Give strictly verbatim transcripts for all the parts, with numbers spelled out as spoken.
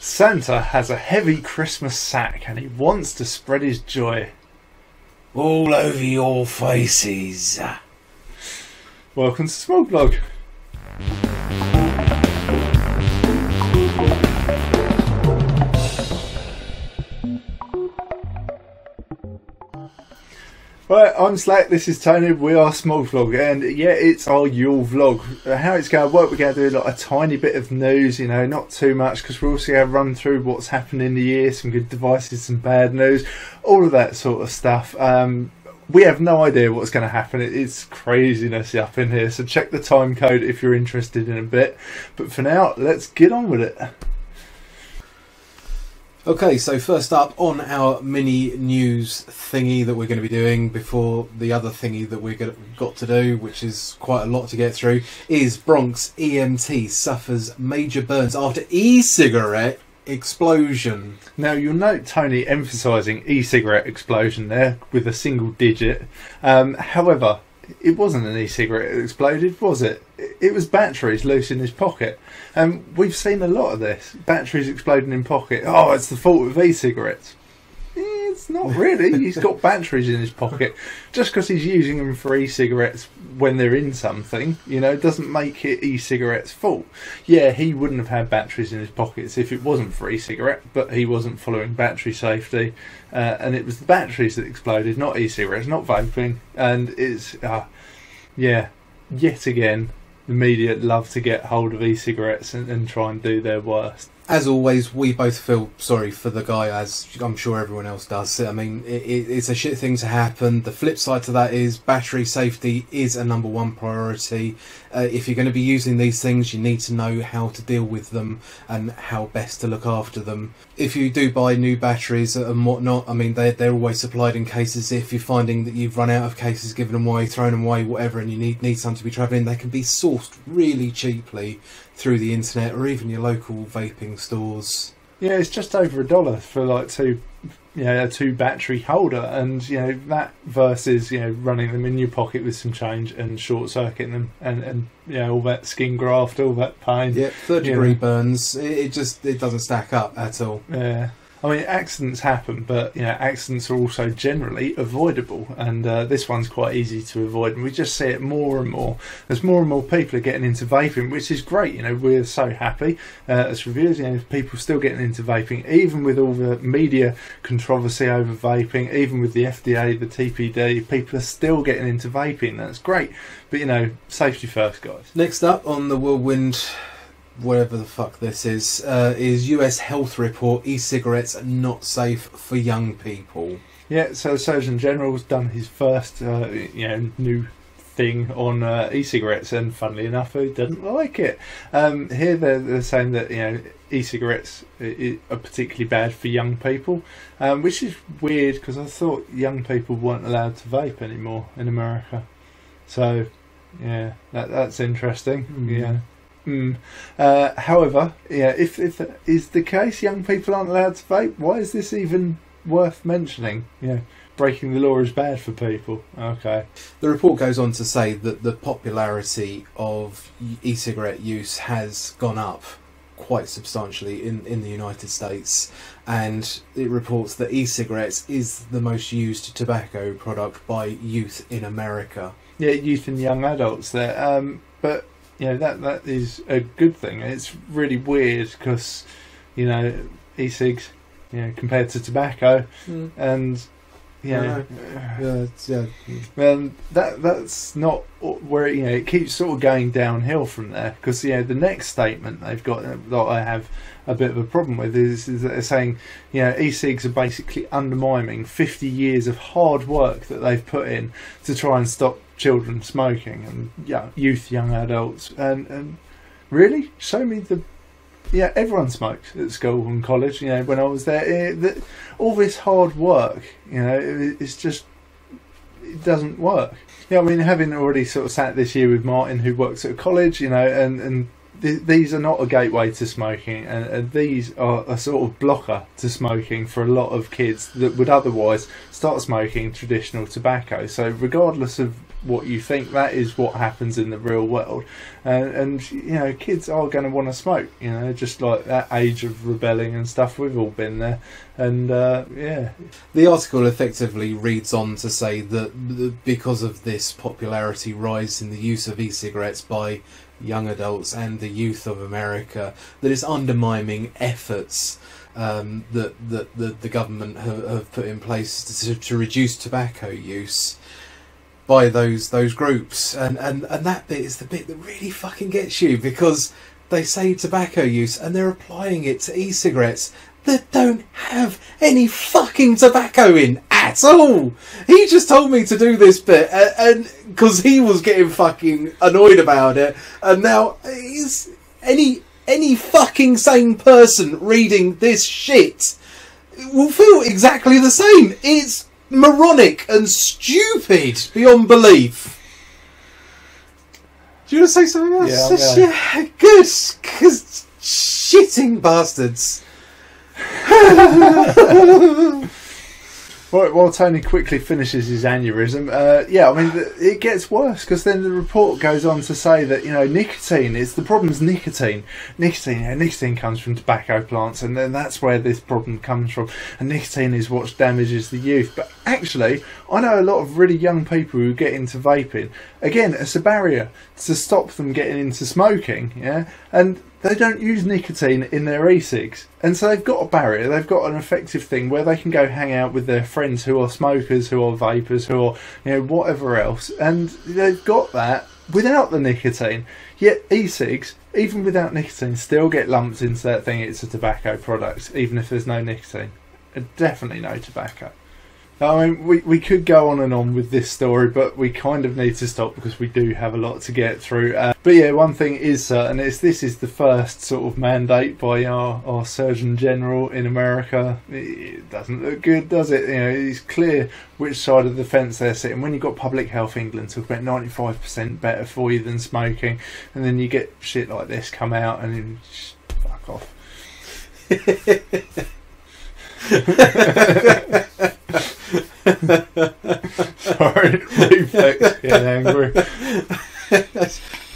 Santa has a heavy Christmas sack and he wants to spread his joy all over your faces. Welcome to Smog Vlog. Right, I'm Slack, this is Tony, we are Smog Vlog, and yeah, it's our Yule vlog. How it's going to work, we're going to do like a tiny bit of news, you know, not too much, because we're also going to run through what's happened in the year, some good devices, some bad news, all of that sort of stuff. Um, we have no idea what's going to happen, it's craziness up in here, so check the time code if you're interested in a bit. But for now, let's get on with it. Okay, so first up on our mini news thingy that we're going to be doing before the other thingy that we've got to do, which is quite a lot to get through, is Bronx E M T suffers major burns after e-cigarette explosion. Now, you'll note Tony emphasising e-cigarette explosion there with a single digit. Um, however, it wasn't an e-cigarette that exploded, was it? It was batteries loose in his pocket. And um, we've seen a lot of this. Batteries exploding in pocket. Oh, it's the fault of e-cigarettes. Eh, it's not really. He's got batteries in his pocket. Just because he's using them for e-cigarettes when they're in something, you know, doesn't make it e-cigarette's fault. Yeah, he wouldn't have had batteries in his pockets if it wasn't for e-cigarette, but he wasn't following battery safety. Uh, and it was the batteries that exploded, not e-cigarettes, not vaping. And it's, uh, yeah, yet again, the media love to get hold of e-cigarettes and, and try and do their worst. As always, we both feel sorry for the guy, as I'm sure everyone else does. I mean, it, it's a shit thing to happen. The flip side to that is battery safety is a number one priority. Uh, if you're going to be using these things, you need to know how to deal with them and how best to look after them. If you do buy new batteries and whatnot, I mean, they're, they're always supplied in cases. If you're finding that you've run out of cases, given them away, thrown them away, whatever, and you need, need some to be travelling, they can be sourced really cheaply through the internet or even your local vaping stores. Yeah, it's just over a dollar for like two, you know, a two battery holder, and you know that versus you know running them in your pocket with some change and short circuiting them and and you know all that skin graft, all that pain. Yeah, third degree burns. It, it just it doesn't stack up at all. Yeah. I mean, accidents happen, but you know, accidents are also generally avoidable, and uh, this one's quite easy to avoid. And we just see it more and more as more and more people are getting into vaping, which is great. You know, we're so happy uh, as reviewers. You know, people still getting into vaping, even with all the media controversy over vaping, even with the F D A, the T P D, people are still getting into vaping. That's great, but you know, safety first, guys. Next up on the whirlwind, whatever the fuck this is, uh, is U S health report, e-cigarettes not safe for young people. Yeah, so the Surgeon General's done his first uh, you know, new thing on uh, e-cigarettes, and funnily enough, he doesn't like it. Um, here they're, they're saying that you know e-cigarettes are particularly bad for young people, um, which is weird because I thought young people weren't allowed to vape anymore in America. So, yeah, that, that's interesting. Mm-hmm. Yeah. Mm. Uh, however, yeah, if, if that is the case, young people aren't allowed to vape, why is this even worth mentioning? Yeah, breaking the law is bad for people. Okay. The report goes on to say that the popularity of e-cigarette use has gone up quite substantially in, in the United States, and it reports that e-cigarettes is the most used tobacco product by youth in America. Yeah, youth and young adults there. Um, but yeah, that that is a good thing. It's really weird because, you know, e-cigs, you know, compared to tobacco, mm. and you know, yeah, yeah, and that that's not where you know it keeps sort of going downhill from there. Because you know the next statement they've got that I have a bit of a problem with is, is that they're saying you know e-cigs are basically undermining fifty years of hard work that they've put in to try and stop children smoking and yeah, youth, young adults, and and really show me the yeah everyone smokes at school and college. You know when I was there, it, the, all this hard work, you know, it, it's just it doesn't work. Yeah, I mean, having already sort of sat this year with Martin, who works at a college, you know, and and th these are not a gateway to smoking, and, and these are a sort of blocker to smoking for a lot of kids that would otherwise start smoking traditional tobacco. So regardless of what you think. That is what happens in the real world, and, and you know, kids are going to want to smoke, you know, just like that age of rebelling and stuff. We've all been there. And uh, yeah, the article effectively reads on to say that because of this popularity rise in the use of e-cigarettes by young adults and the youth of America, that it's undermining efforts um, that, that, that the government have, have put in place to, to reduce tobacco use by those those groups. And, and, and that bit is the bit that really fucking gets you, because they say tobacco use and they're applying it to e-cigarettes that don't have any fucking tobacco in at all. He just told me to do this bit, and because he was getting fucking annoyed about it, and now is any any fucking sane person reading this shit will feel exactly the same. It's moronic and stupid beyond belief. Do you want to say something else? Yeah, yeah. Yeah, good, because shitting bastards. Right, while Tony quickly finishes his aneurysm, uh, yeah, I mean, the, it gets worse, because then the report goes on to say that, you know, nicotine is the problem's nicotine. Nicotine, yeah, nicotine comes from tobacco plants, and then that's where this problem comes from. And nicotine is what damages the youth. But actually, I know a lot of really young people who get into vaping. Again, it's a barrier to stop them getting into smoking, yeah, and they don't use nicotine in their e-cigs, and so they've got a barrier, they've got an effective thing where they can go hang out with their friends who are smokers, who are vapors, who are, you know, whatever else, and they've got that without the nicotine. Yet e-cigs, even without nicotine, still get lumped into that thing, it's a tobacco product, even if there's no nicotine, and definitely no tobacco. I mean, we, we could go on and on with this story, but we kind of need to stop because we do have a lot to get through. Uh, but yeah, one thing is certain, is this is the first sort of mandate by our, our Surgeon General in America. It, it doesn't look good, does it? You know, it's clear which side of the fence they're sitting. When you've got Public Health England talk about ninety-five percent better for you than smoking, and then you get shit like this come out and you just fuck off. Sorry, reflex get angry.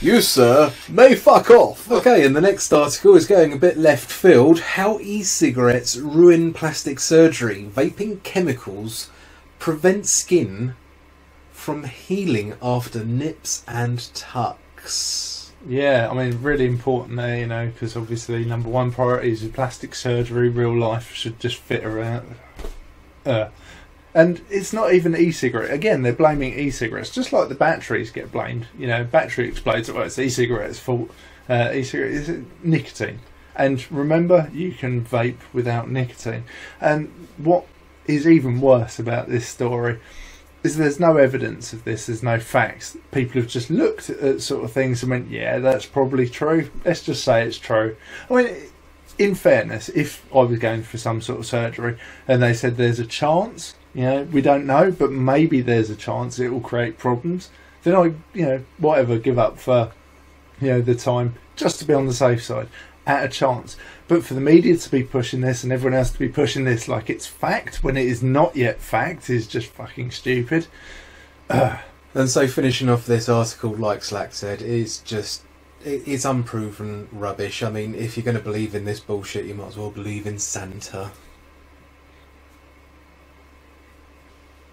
You, sir, may fuck off. Okay, and the next article is going a bit left field. How e-cigarettes ruin plastic surgery. Vaping chemicals prevent skin from healing after nips and tucks. Yeah, I mean, really important there, you know, because obviously number one priority is plastic surgery. Real life should just fit around. Uh, and it's not even e-cigarette. Again, they're blaming e-cigarettes, just like the batteries get blamed. You know, battery explodes. Well, it's e-cigarette's fault. Uh, e-cigarette is nicotine. And remember, you can vape without nicotine. And what is even worse about this story is there's no evidence of this, there's no facts. People have just looked at sort of things and went, yeah, that's probably true, let's just say it's true. I mean, in fairness, if I was going for some sort of surgery and they said there's a chance, you know, we don't know, but maybe there's a chance it will create problems, then I, you know, whatever, give up for, you know, the time, just to be on the safe side, at a chance. But for the media to be pushing this and everyone else to be pushing this like it's fact when it is not yet fact is just fucking stupid. Uh. And so finishing off this article, like Slack said, is just, it's unproven rubbish. I mean, if you're going to believe in this bullshit, you might as well believe in Santa.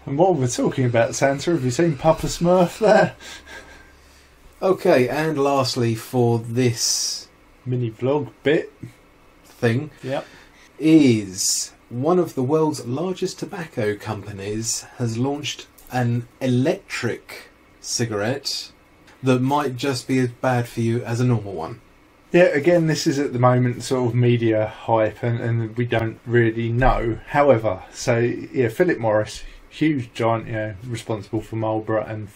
And while we're talking about Santa, have you seen Papa Smurf there? Okay, and lastly for this mini vlog bit thing, yep, is one of the world's largest tobacco companies has launched an electric cigarette that might just be as bad for you as a normal one. Yeah, again, this is at the moment sort of media hype, and, and we don't really know. However, so yeah, Philip Morris, huge giant, you know, responsible for Marlboro and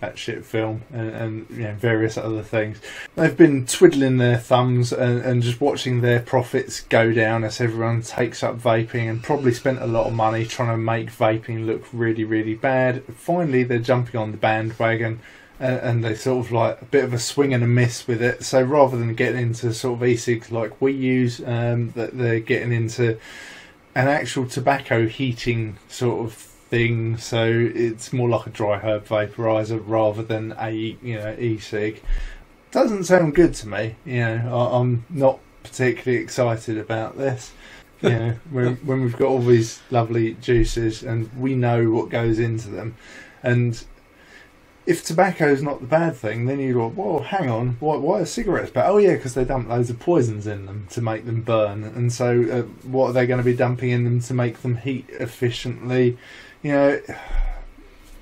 that shit film and, and you know, various other things. They've been twiddling their thumbs and, and just watching their profits go down as everyone takes up vaping, and probably spent a lot of money trying to make vaping look really, really bad. Finally, they're jumping on the bandwagon and, and they sort of like a bit of a swing and a miss with it. So rather than getting into sort of e-cigs like we use, um, that they're getting into an actual tobacco heating sort of thing, so it's more like a dry herb vaporizer rather than a, you know, e-cig. Doesn't sound good to me. You know, I, I'm not particularly excited about this. You know, when, when we've got all these lovely juices and we know what goes into them, and if tobacco is not the bad thing, then you go, well, hang on, why, why are cigarettes bad? Oh yeah, because they dump loads of poisons in them to make them burn, and so uh, what are they going to be dumping in them to make them heat efficiently? You know,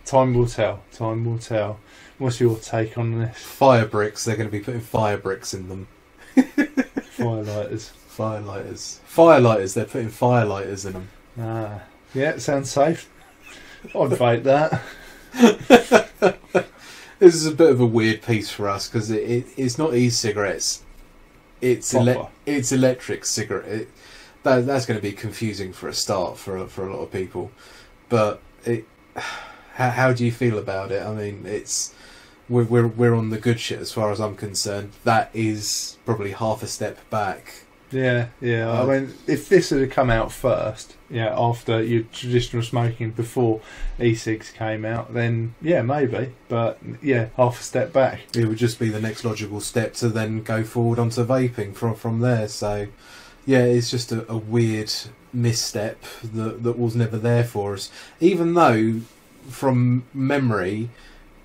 time will tell. Time will tell. What's your take on this? Fire bricks. They're going to be putting fire bricks in them. Firelighters. Firelighters. Firelighters. They're putting firelighters in them. Ah, yeah, it sounds safe. I'd fight that. This is a bit of a weird piece for us because it, it, it's not e-cigarettes, it's ele it's electric cigarette. It, that, that's going to be confusing for a start for for a lot of people. But it, how, how do you feel about it? I mean, it's we're, we're we're on the good shit as far as I'm concerned. That is probably half a step back. Yeah, yeah. I mean, if this had come out first, yeah, after your traditional smoking, before e-cigs came out, then yeah, maybe. But yeah, half a step back. It would just be the next logical step to then go forward onto vaping from from there. So yeah, it's just a, a weird misstep that that was never there for us. Even though, from memory,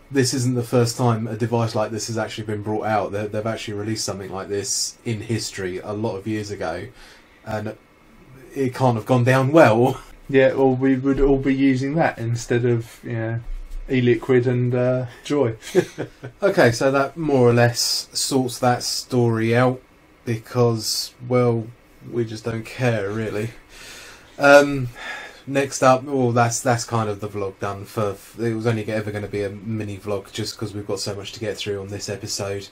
this isn't the first time a device like this has actually been brought out. They're, they've actually released something like this in history a lot of years ago, and it can't have gone down well. Yeah, well, we would all be using that instead of, you know, e-liquid and uh, Joy. Okay, so that more or less sorts that story out because, well, we just don't care, really. Um... Next up, well, that's that's kind of the vlog done for. It was only ever going to be a mini vlog just because we've got so much to get through on this episode.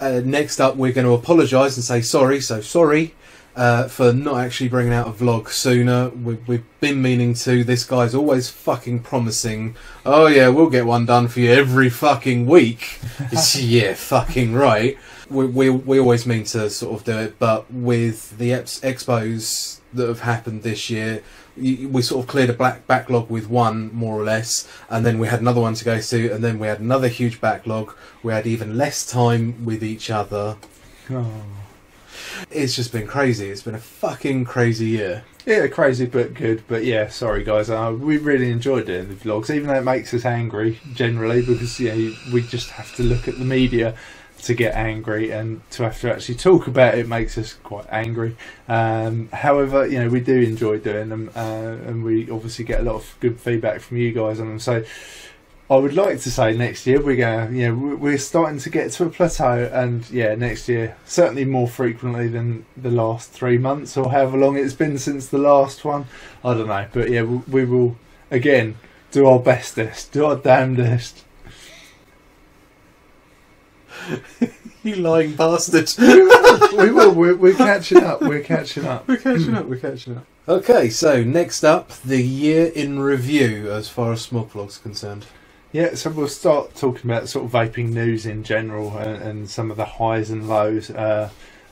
Uh, next up, we're going to apologise and say sorry, so sorry uh, for not actually bringing out a vlog sooner. We, we've been meaning to. This guy's always fucking promising, oh yeah, we'll get one done for you every fucking week. It's, yeah, fucking right. We, we, we always mean to sort of do it, but with the ex expos that have happened this year, we sort of cleared a black backlog with one, more or less, and then we had another one to go to, and then we had another huge backlog. We had even less time with each other. Oh. It's just been crazy. It's been a fucking crazy year. Yeah, crazy but good. But yeah, sorry guys, uh, we really enjoyed doing the vlogs, even though it makes us angry generally, because yeah, we just have to look at the media to get angry, and to have to actually talk about it makes us quite angry. Um, however, you know, we do enjoy doing them, uh, and we obviously get a lot of good feedback from you guys on them. So I would like to say next year we're going, you know, we're starting to get to a plateau, and yeah, next year certainly more frequently than the last three months or however long it's been since the last one. I don't know, but yeah, we will again do our bestest, do our damnedest. You lying bastard. We will, we will. We're, we're catching up, we're catching up. We're catching up, we're catching up. Okay, so next up, the year in review as far as Smog Vlog's concerned. Yeah, so we'll start talking about sort of vaping news in general, and, and some of the highs and lows. Uh,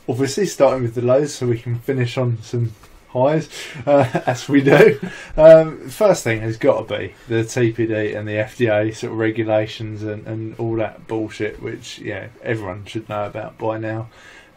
obviously starting with the lows so we can finish on some highs, uh, as we do. Um, first thing has got to be the T P D and the F D A sort of regulations and, and all that bullshit, which yeah, everyone should know about by now.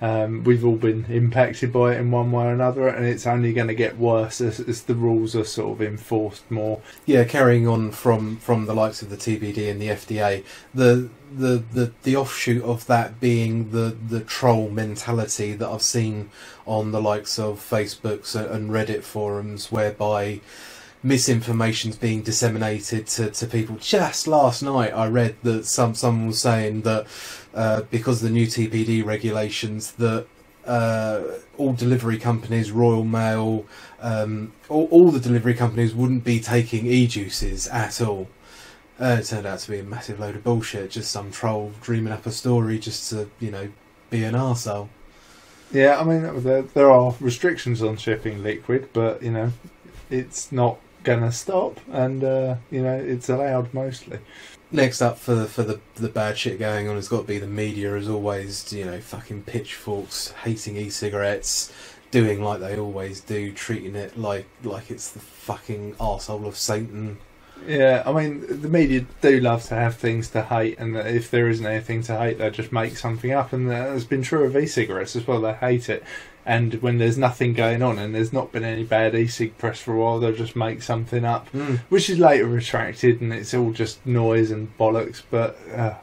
Um, we've all been impacted by it in one way or another, and it's only going to get worse as, as the rules are sort of enforced more. Yeah, carrying on from from the likes of the T P D and the F D A, the the the, the offshoot of that being the the troll mentality that I've seen on the likes of Facebooks and Reddit forums, whereby misinformation's being disseminated to, to people. Just last night I read that some someone was saying that uh, because of the new T P D regulations, that uh, all delivery companies, Royal Mail, um, all, all the delivery companies wouldn't be taking e-juices at all. Uh, it turned out to be a massive load of bullshit, just some troll dreaming up a story just to, you know, be an arsehole. Yeah, I mean, there, there are restrictions on shipping liquid, but, you know, it's not gonna stop, and uh you know, it's allowed mostly. Next up for for the the bad shit going on has got to be the media, as always. You know, fucking pitchforks hating e-cigarettes, doing like they always do, treating it like like it's the fucking arsehole of Satan. Yeah, I mean, the media do love to have things to hate, and if there isn't anything to hate, they just make something up, and that has been true of e-cigarettes as well. They hate it, and when there's nothing going on and there's not been any bad e-cig press for a while, they'll just make something up, mm. which is later retracted, and it's all just noise and bollocks, but... Uh,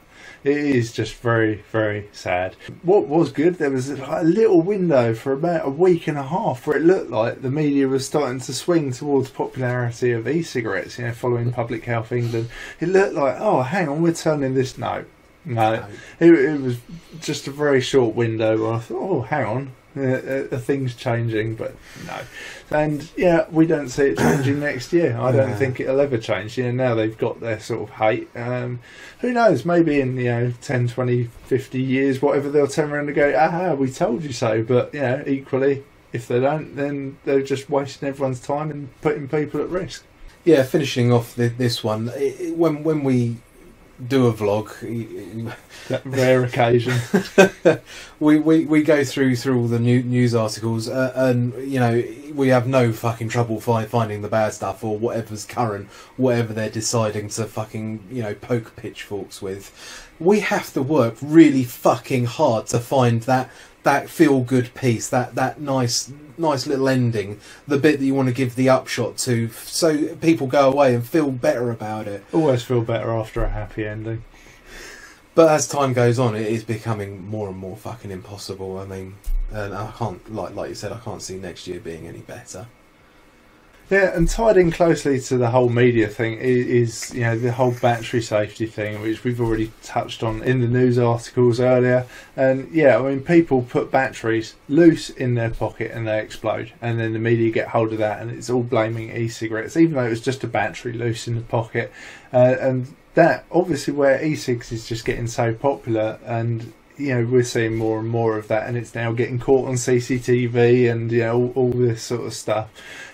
it is just very, very sad. What was good, there was a little window for about a week and a half where it looked like the media was starting to swing towards popularity of e-cigarettes, you know, following Public Health England. It looked like, oh, hang on, we're turning this... No, no. It, it was just a very short window where I thought, oh, hang on, the uh, uh, thing's changing, but no. And yeah, we don't see it changing next year. I don't yeah. think it'll ever change. You know, now they've got their sort of hate. Um, who knows, maybe in, you know, ten, twenty, fifty years, whatever, they'll turn around and go, aha, we told you so. But, you know, equally, if they don't, then they're just wasting everyone's time and putting people at risk. Yeah, finishing off the, this one, it, it, when, when we... do a vlog, that rare occasion, we, we we go through through all the new news articles, uh, and you know, we have no fucking trouble fi finding the bad stuff or whatever's current, whatever they're deciding to fucking, you know, poke pitchforks with. We have to work really fucking hard to find that that feel good piece, that that nice nice little ending, the bit that you want to give the upshot to, so people go away and feel better about it. Always feel better after a happy ending. But as time goes on, it is becoming more and more fucking impossible. I mean, and I can't, like like you said, I can't see next year being any better. Yeah, and tied in closely to the whole media thing is, is, you know, the whole battery safety thing, which we've already touched on in the news articles earlier. And yeah, I mean, people put batteries loose in their pocket and they explode, and then the media get hold of that, and it's all blaming e-cigarettes, even though it was just a battery loose in the pocket. Uh, and that obviously where e-cigs is just getting so popular, and you know, we're seeing more and more of that, and it's now getting caught on C C T V and, you know, all, all this sort of stuff.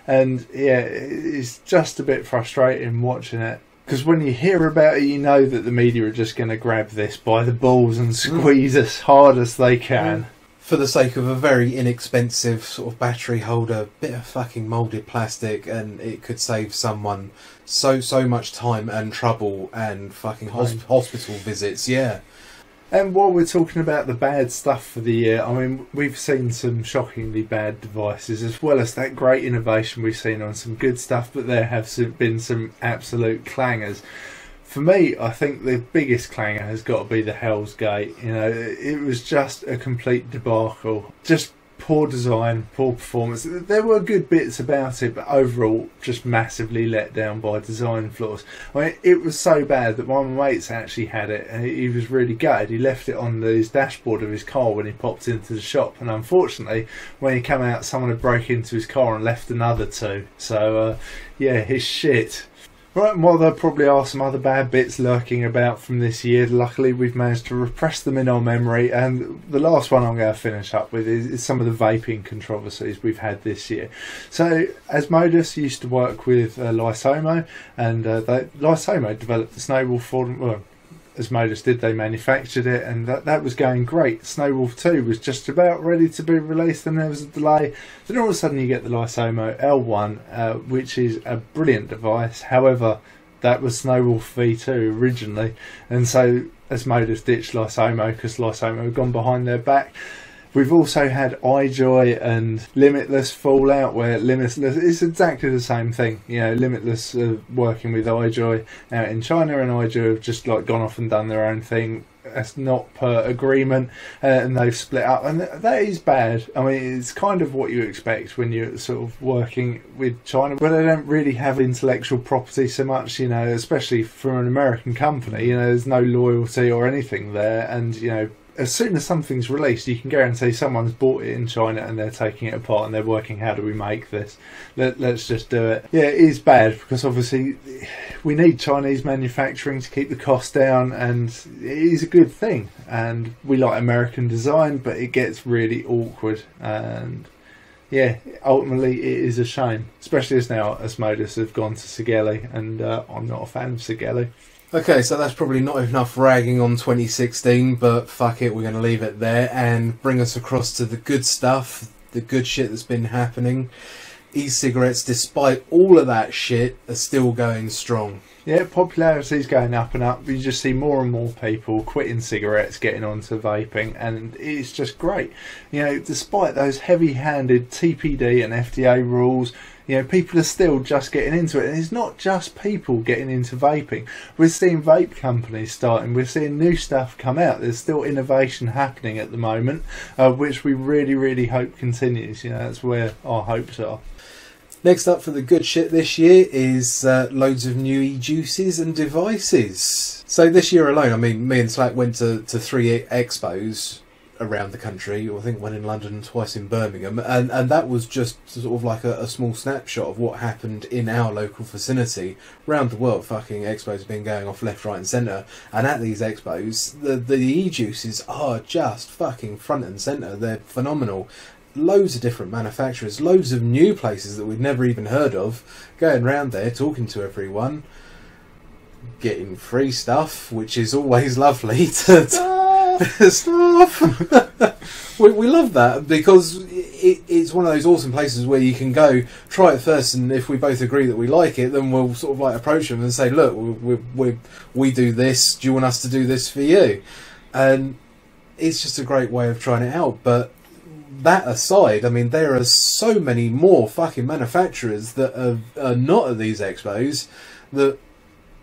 And yeah, it's just a bit frustrating watching it, because when you hear about it, you know that the media are just going to grab this by the balls and squeeze mm. as hard as they can. Mm. For the sake of a very inexpensive sort of battery holder, bit of fucking moulded plastic, and it could save someone so, so much time and trouble and fucking hosp hospital visits, yeah. And while we're talking about the bad stuff for the year, I mean, we've seen some shockingly bad devices, as well as that great innovation we've seen on some good stuff, but there have been some absolute clangers. For me, I think the biggest clanger has got to be the Hell's Gate. You know, it was just a complete debacle. Just poor design, poor performance. There were good bits about it, but overall, just massively let down by design flaws. I mean, it was so bad that one of my mates actually had it, and he was really gutted. He left it on his dashboard of his car when he popped into the shop, and unfortunately, when he came out, someone had broke into his car and left another two. So, uh, yeah, his shit. Right, and while there probably are some other bad bits lurking about from this year, luckily we've managed to repress them in our memory, and the last one I'm going to finish up with is, is some of the vaping controversies we've had this year. So Asmodus used to work with uh, Lyssomo, and uh, they, Lyssomo developed the Snowball Form, well, Asmodus did, they manufactured it, and that, that was going great. Snowwolf two was just about ready to be released, and there was a delay. Then all of a sudden you get the Lyssomo L one, uh, which is a brilliant device. However, that was Snowwolf V two originally, and so Asmodus ditched Lyssomo because Lyssomo had gone behind their back. We've also had iJoy and Limitless fall out, where Limitless is exactly the same thing. You know, Limitless uh, working with iJoy out in China, and iJoy have just like gone off and done their own thing. That's not per agreement, uh, and they've split up, and th that is bad. I mean, it's kind of what you expect when you're sort of working with China, where they don't really have intellectual property so much, you know, especially for an American company. You know, there's no loyalty or anything there, and you know, as soon as something's released, you can guarantee someone's bought it in China and they're taking it apart and they're working, how do we make this? Let, let's just do it. Yeah, it is bad, because obviously we need Chinese manufacturing to keep the cost down, and it is a good thing. And we like American design, but it gets really awkward. And yeah, ultimately it is a shame, especially as now Asmodus have gone to Sigelli, and uh, I'm not a fan of Sigelli. Okay, so that's probably not enough ragging on twenty sixteen, but fuck it, we're going to leave it there and bring us across to the good stuff, the good shit that's been happening, e-cigarettes, despite all of that shit, are still going strong. Yeah, popularity's going up and up. You just see more and more people quitting cigarettes, getting onto vaping, and it's just great. You know, despite those heavy-handed T P D and F D A rules, you know, people are still just getting into it. And it's not just people getting into vaping. We're seeing vape companies starting. We're seeing new stuff come out. There's still innovation happening at the moment, uh, which we really, really hope continues. You know, that's where our hopes are. Next up for the good shit this year is uh, loads of new e-juices and devices. So this year alone, I mean, me and Slack went to, to three expos around the country, or I think one in London and twice in Birmingham, and, and that was just sort of like a, a small snapshot of what happened in our local vicinity. Around the world, fucking expos have been going off left, right and centre, and at these expos, the, the e-juices are just fucking front and centre. They're phenomenal. Loads of different manufacturers, loads of new places that we'd never even heard of, going around there, talking to everyone, getting free stuff, which is always lovely. To, to stuff. we, we love that, because it, it's one of those awesome places where you can go, try it first, and if we both agree that we like it, then we'll sort of like approach them and say, look, we, we, we do this, do you want us to do this for you? And it's just a great way of trying it out. But that aside, I mean, there are so many more fucking manufacturers that are, are not at these expos that,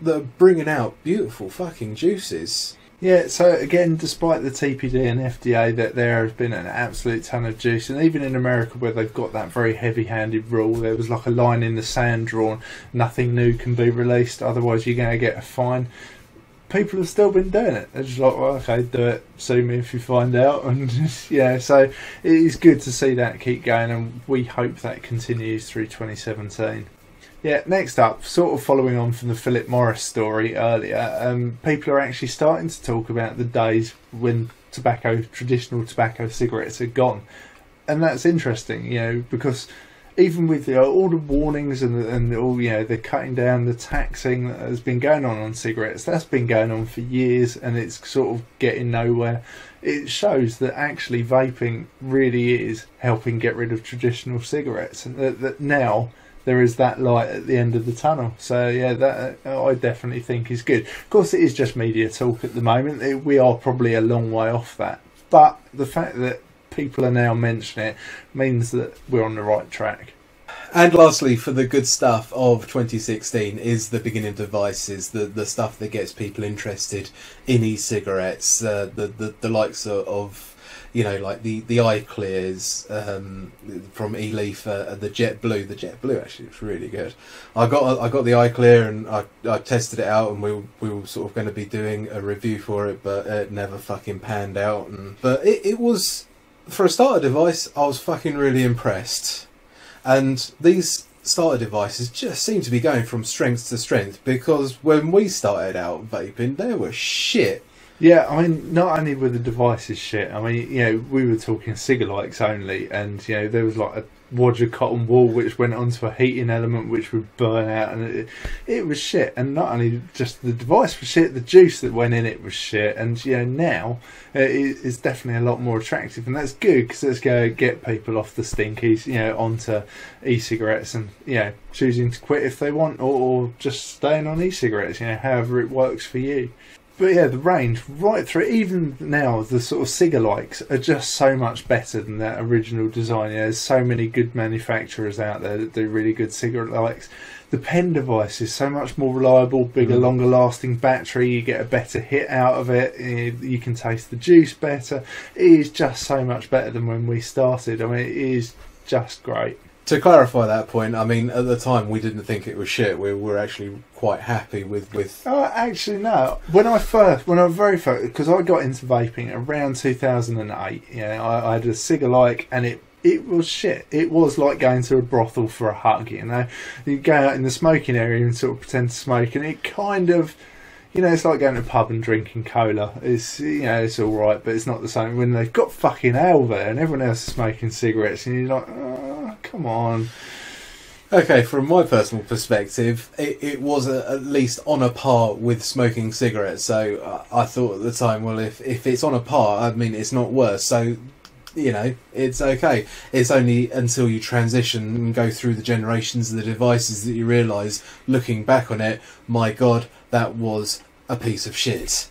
that are bringing out beautiful fucking juices. Yeah, so again, despite the T P D and F D A, that there has been an absolute ton of juice. And even in America, where they've got that very heavy-handed rule, there was like a line in the sand drawn, nothing new can be released, otherwise you're going to get a fine. People have still been doing it. They're just like, well, okay, do it, sue me if you find out. And yeah, so it is good to see that keep going, and we hope that continues through twenty seventeen. Yeah, next up, sort of following on from the Philip Morris story earlier, um, people are actually starting to talk about the days when tobacco, traditional tobacco cigarettes are gone. And that's interesting, you know, because even with the, all the warnings and, the, and the, all, you know, the cutting down, the taxing that has been going on on cigarettes, that's been going on for years, and it's sort of getting nowhere. It shows that actually vaping really is helping get rid of traditional cigarettes, and that, that now there is that light at the end of the tunnel. So yeah, that I definitely think is good. Of course, it is just media talk at the moment. It, we are probably a long way off that, but the fact that people are now mentioning it means that we're on the right track. And lastly, for the good stuff of twenty sixteen is the beginning devices, the the stuff that gets people interested in e-cigarettes, uh, the, the the likes of, of you know, like the the iClears um, from eLeaf, uh, the JetBlue. The JetBlue actually was really good. I got I got the iClear and I, I tested it out, and we we were sort of going to be doing a review for it, but it never fucking panned out. And but it it was. For a starter device, I was fucking really impressed, and these starter devices just seem to be going from strength to strength, because when we started out vaping, they were shit. Yeah, I mean, not only were the devices shit, I mean, you know, we were talking Sigelikes only, and, you know, there was like a wadge of cotton wool which went onto a heating element which would burn out, and it, it was shit. And not only just the device was shit, the juice that went in it was shit. And you know, now uh, it, it's definitely a lot more attractive, and that's good, because it's going to get people off the stinkies, you know, onto e-cigarettes, and you know, choosing to quit if they want, or, or just staying on e-cigarettes, you know, however it works for you. But yeah, the range right through, even now, the sort of Sigelikes are just so much better than that original design. Yeah, there's so many good manufacturers out there that do really good Sigelikes. The pen device is so much more reliable, bigger, mm. longer lasting battery. You get a better hit out of it. You can taste the juice better. It is just so much better than when we started. I mean, it is just great. To clarify that point, I mean, at the time we didn't think it was shit. We were actually quite happy with with. Oh, actually no. When I first, when I very first, because I got into vaping around two thousand eight. Yeah, I, I had a Sigelike, and it it was shit. It was like going to a brothel for a hug. You know, you go out in the smoking area and sort of pretend to smoke, and it kind of. You know, it's like going to a pub and drinking cola. It's, you know, it's all right, but it's not the same when they've got fucking ale there and everyone else is smoking cigarettes, and you're like, oh, come on. Okay, from my personal perspective, it, it was a, at least on a par with smoking cigarettes. So I, I thought at the time, well, if, if it's on a par, I mean, it's not worse. So you know, it's okay. It's only until you transition and go through the generations of the devices that you realise, looking back on it, my God, that was a piece of shit.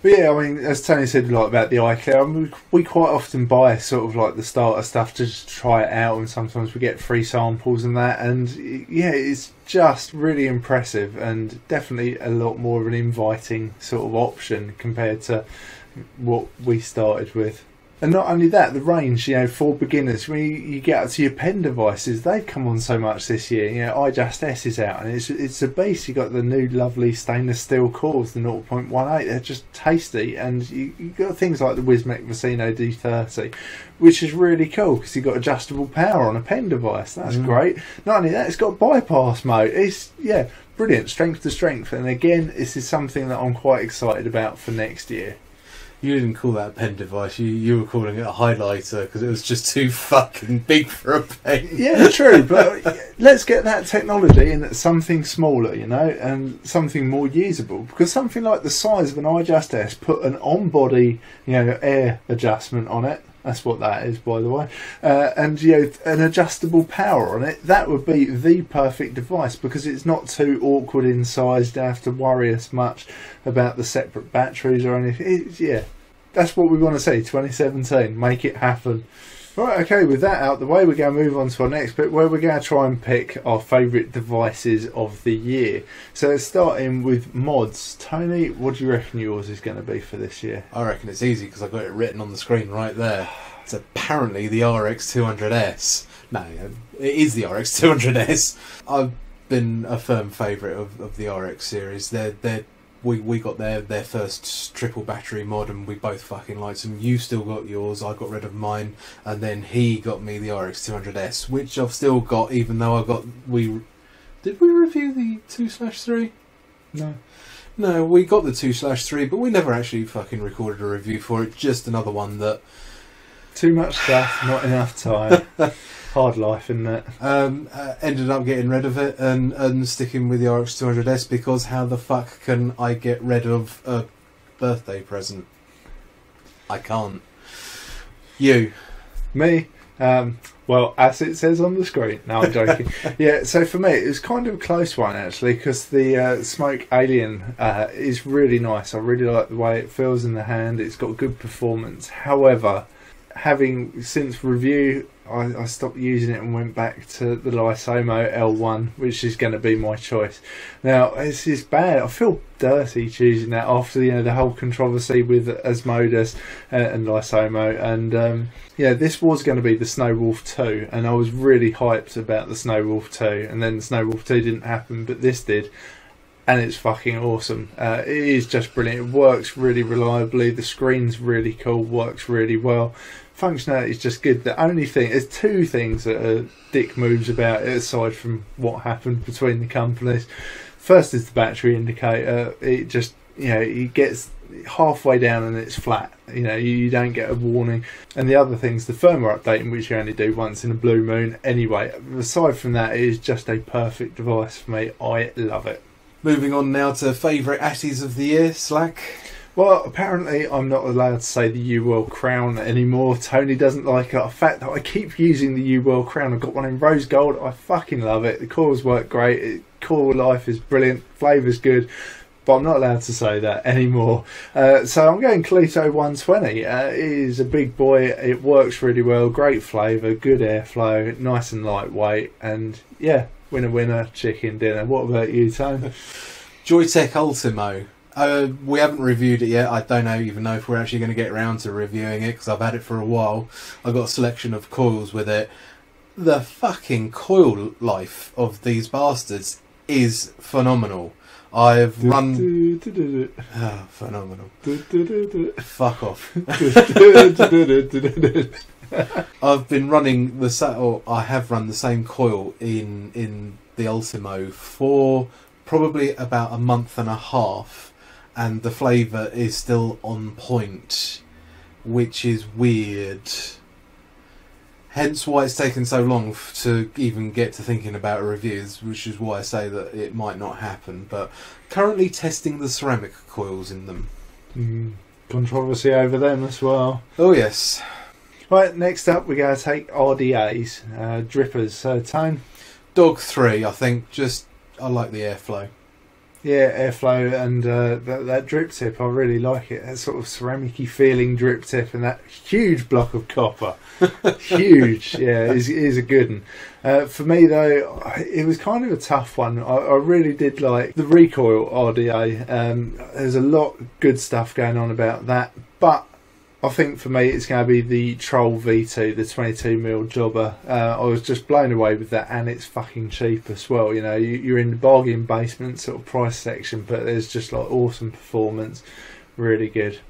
But yeah, I mean, as Tony said, like about the iClear, I mean, we quite often buy sort of like the starter stuff to just try it out, and sometimes we get free samples and that, and yeah, it's just really impressive and definitely a lot more of an inviting sort of option compared to what we started with. And not only that, the range, you know, for beginners, when you, you get up to your pen devices, they've come on so much this year. You know, iJust S is out, and it's it's a beast. You've got the new lovely stainless steel cores, the zero point one eight. They're just tasty. And you, you've got things like the Wismec Vicino D thirty, which is really cool because you've got adjustable power on a pen device. That's mm. great. Not only that, it's got bypass mode. It's, yeah, brilliant, strength to strength. And again, this is something that I'm quite excited about for next year. You didn't call that a pen device, you, you were calling it a highlighter because it was just too fucking big for a pen. Yeah, true, but let's get that technology in something smaller, you know, and something more usable. Because something like the size of an iJust S, put an on-body, you know, air adjustment on it. That's what that is, by the way. Uh, and, you know, an adjustable power on it. That would be the perfect device because it's not too awkward in size. You don't have to worry as much about the separate batteries or anything. It, yeah, that's what we want to see. twenty seventeen, make it happen. Right, okay, with that out the way, we're going to move on to our next bit where we're going to try and pick our favourite devices of the year. So starting with mods. Tony, what do you reckon yours is going to be for this year? I reckon it's easy because I've got it written on the screen right there. It's apparently the R X two hundred S. No, it is the R X two hundred S. I've been a firm favourite of, of the R X series. They're, they're We we got their their first triple battery mod and we both fucking liked them. You still got yours, I got rid of mine, and then he got me the R X two hundred S, which I've still got, even though I got we did we review the two slash three? No, no, we got the two slash three, but we never actually fucking recorded a review for it. Just another one that too much stuff, not enough time. Hard life, isn't it? Um, uh, ended up getting rid of it and, and sticking with the R X two hundred S because how the fuck can I get rid of a birthday present? I can't. You. Me? Um, well, as it says on the screen. No, I'm joking. Yeah, so for me, it was kind of a close one, actually, because the uh, Smoke Alien uh, is really nice. I really like the way it feels in the hand. It's got good performance. However, having since review, I, I stopped using it and went back to the Lyssomo L one, which is going to be my choice. Now, this is bad. I feel dirty choosing that after, you know, the whole controversy with Asmodus and, and Lyssomo. And um, yeah, this was going to be the Snowwolf two, and I was really hyped about the Snowwolf two, and then the Snowwolf two didn't happen, but this did. And it's fucking awesome. Uh, it is just brilliant. It works really reliably. The screen's really cool. Works really well. Functionality is just good. The only thing, there's two things that are dick moves about it, aside from what happened between the companies. First is the battery indicator. It just, you know, it gets halfway down and it's flat. You know, you don't get a warning. And the other thing's the firmware updating, which you only do once in a blue moon. Anyway, aside from that, it is just a perfect device for me. I love it. Moving on now to favourite Atties of the year, Slack. Well, apparently I'm not allowed to say the Uwell Crown anymore. Tony doesn't like it. The fact that I keep using the Uwell Crown. I've got one in rose gold. I fucking love it. The cores work great. It, core life is brilliant. Flavour's good. But I'm not allowed to say that anymore. Uh, so I'm going Clito one twenty. Uh, it is a big boy. It works really well. Great flavour. Good airflow. Nice and lightweight. And yeah, winner, winner, chicken dinner. What about you, Tony? Joytech Ultimo. Uh, we haven't reviewed it yet. I don't know, even know if we're actually going to get around to reviewing it because I've had it for a while. I've got a selection of coils with it. The fucking coil life of these bastards is phenomenal. I've do, run... Do, do, do, do. Oh, phenomenal. Do, do, do, do. Fuck off. do, do, do, do, do, do. I've been running the sa or I have run the same coil in in the Ultimo for probably about a month and a half, and the flavour is still on point, which is weird. Hence why it's taken so long to even get to thinking about reviews, which is why I say that it might not happen. But currently testing the ceramic coils in them. Mm, controversy over them as well. Oh yes. Right, next up we're going to take R D As, uh, drippers. So, Tone? Dog three, I think. Just, I like the airflow. Yeah, airflow and uh, that, that drip tip, I really like it. That sort of ceramic-y feeling drip tip and that huge block of copper. Huge, yeah, is is a good one. Uh, for me, though, it was kind of a tough one. I, I really did like the recoil R D A. Um, there's a lot of good stuff going on about that, but I think for me it's going to be the Troll V two, the twenty-two mil jobber. Uh, I was just blown away with that, and it's fucking cheap as well. You know, you, you're in the bargain basement sort of price section, but there's just like awesome performance, really good.